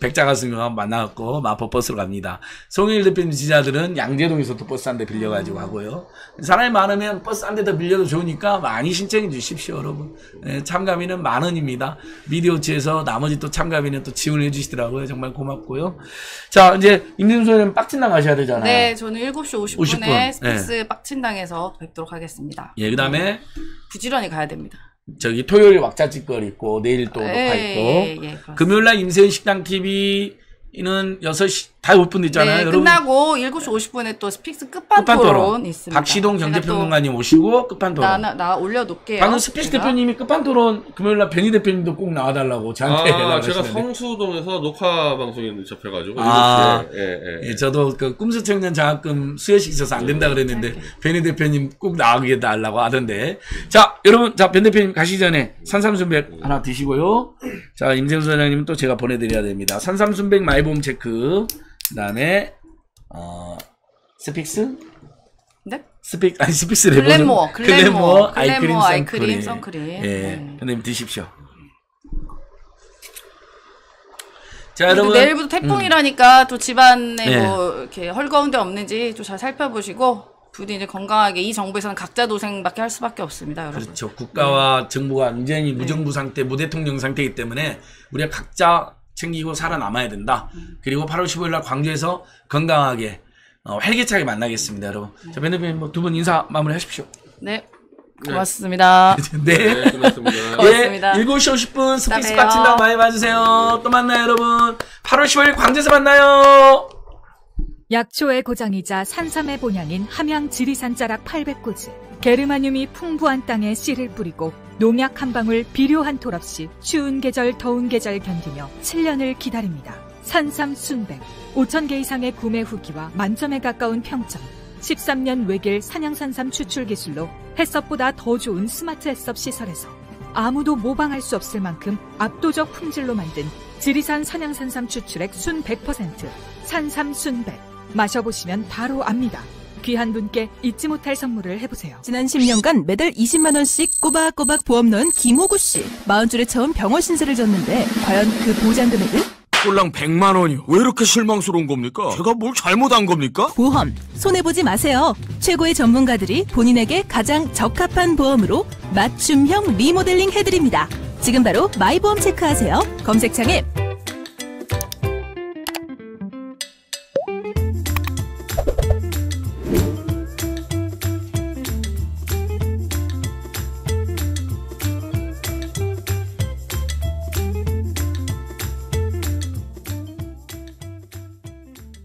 백자가승용하고 만나갖고 마포 버스로 갑니다. 송영길 대표님 지지자들은 양재동에서 또 버스 한 대 빌려가지고 하고요. 사람이 많으면 버스 한 대 더 빌려도 좋으니까 많이 신청해 주십시오, 여러분. 참가비는 10,000원입니다. 미디어치에서 나머지 또 참가비는 또 지원해 주시더라고요. 정말 고맙고요. 자, 이제 임진소는 빡친당 가셔야 되잖아요. 네, 저는 7시 50분에 스피스 빡친당에서 뵙도록 하겠습니다. 예, 그 다음에 부지런히 가야 됩니다. 저기 토요일 왁자짓거리 있고 내일 또 녹화 있고 금요일날 임세은 식당 TV는 6시 다 5분 있잖아요. 네, 여러분. 끝나고 7시 50분에 또 스픽스 끝판토론 있습니다. 박시동 경제평론가님 오시고 끝판토론. 나 올려놓을게요. 방금 스픽스 제가. 대표님이 끝판토론 금요일날 변희 대표님도 꼭 나와달라고 저한테 제가 성수동에서 녹화 방송에 접해가지고. 예, 저도 그 꿈수청년 장학금 수여식 있어서 안 된다 그랬는데 변희 대표님 꼭 나오게 달라고 하던데. 자, 여러분, 자, 변 대표님 가시기 전에 산삼 순백 하나 드시고요. 자, 임세은 소장님은 또 제가 보내드려야 됩니다. 산삼 순백 마이보험 체크. 그 다음에 스픽스? 네? 스픽스 글랜무어, 글랜무어 아이크림 선크림. 예, 선생님 드십시오. 자, 여러분 내일부터 태풍이라니까 또 집안에 네. 뭐 이렇게 헐거운 데 없는지 좀 잘 살펴보시고 부디 이제 건강하게 이 정부에서는 각자 도생밖에 할 수밖에 없습니다, 여러분. 그렇죠. 국가와 정부가 굉장히 무정부 상태, 무대통령 상태이기 때문에 우리가 각자 챙기고 살아남아야 된다. 그리고 8월 15일날 광주에서 건강하게 활기차게 만나겠습니다, 여러분. 자, 변 대표님 뭐 두 분 인사 마무리 하십시오. 네, 고맙습니다. 네, 네. 고맙습니다. 고맙습니다. 네. 7시 50분 스피스 꽉친다고 많이 봐주세요. 또 만나요, 여러분. 8월 15일 광주에서 만나요. 약초의 고장이자 산삼의 본향인 함양 지리산 자락 800구지. 게르마늄이 풍부한 땅에 씨를 뿌리고 농약 한 방울 비료 한 톨 없이 추운 계절 더운 계절 견디며 7년을 기다립니다. 산삼 순백 5,000개 이상의 구매 후기와 만점에 가까운 평점. 13년 외길 산양산삼 추출 기술로 햇섭보다 더 좋은 스마트 햇섭 시설에서 아무도 모방할 수 없을 만큼 압도적 품질로 만든 지리산 산양산삼 추출액 순 100% 산삼 순백. 마셔보시면 바로 압니다. 귀한 분께 잊지 못할 선물을 해보세요. 지난 10년간 매달 20만원씩 꼬박꼬박 보험 넣은 김호구씨. 40줄에 처음 병원 신세를 졌는데 과연 그 보장금액은? 꼴랑 100만원이요. 왜 이렇게 실망스러운 겁니까? 제가 뭘 잘못한 겁니까? 보험 손해보지 마세요. 최고의 전문가들이 본인에게 가장 적합한 보험으로 맞춤형 리모델링 해드립니다. 지금 바로 마이보험 체크하세요. 검색창에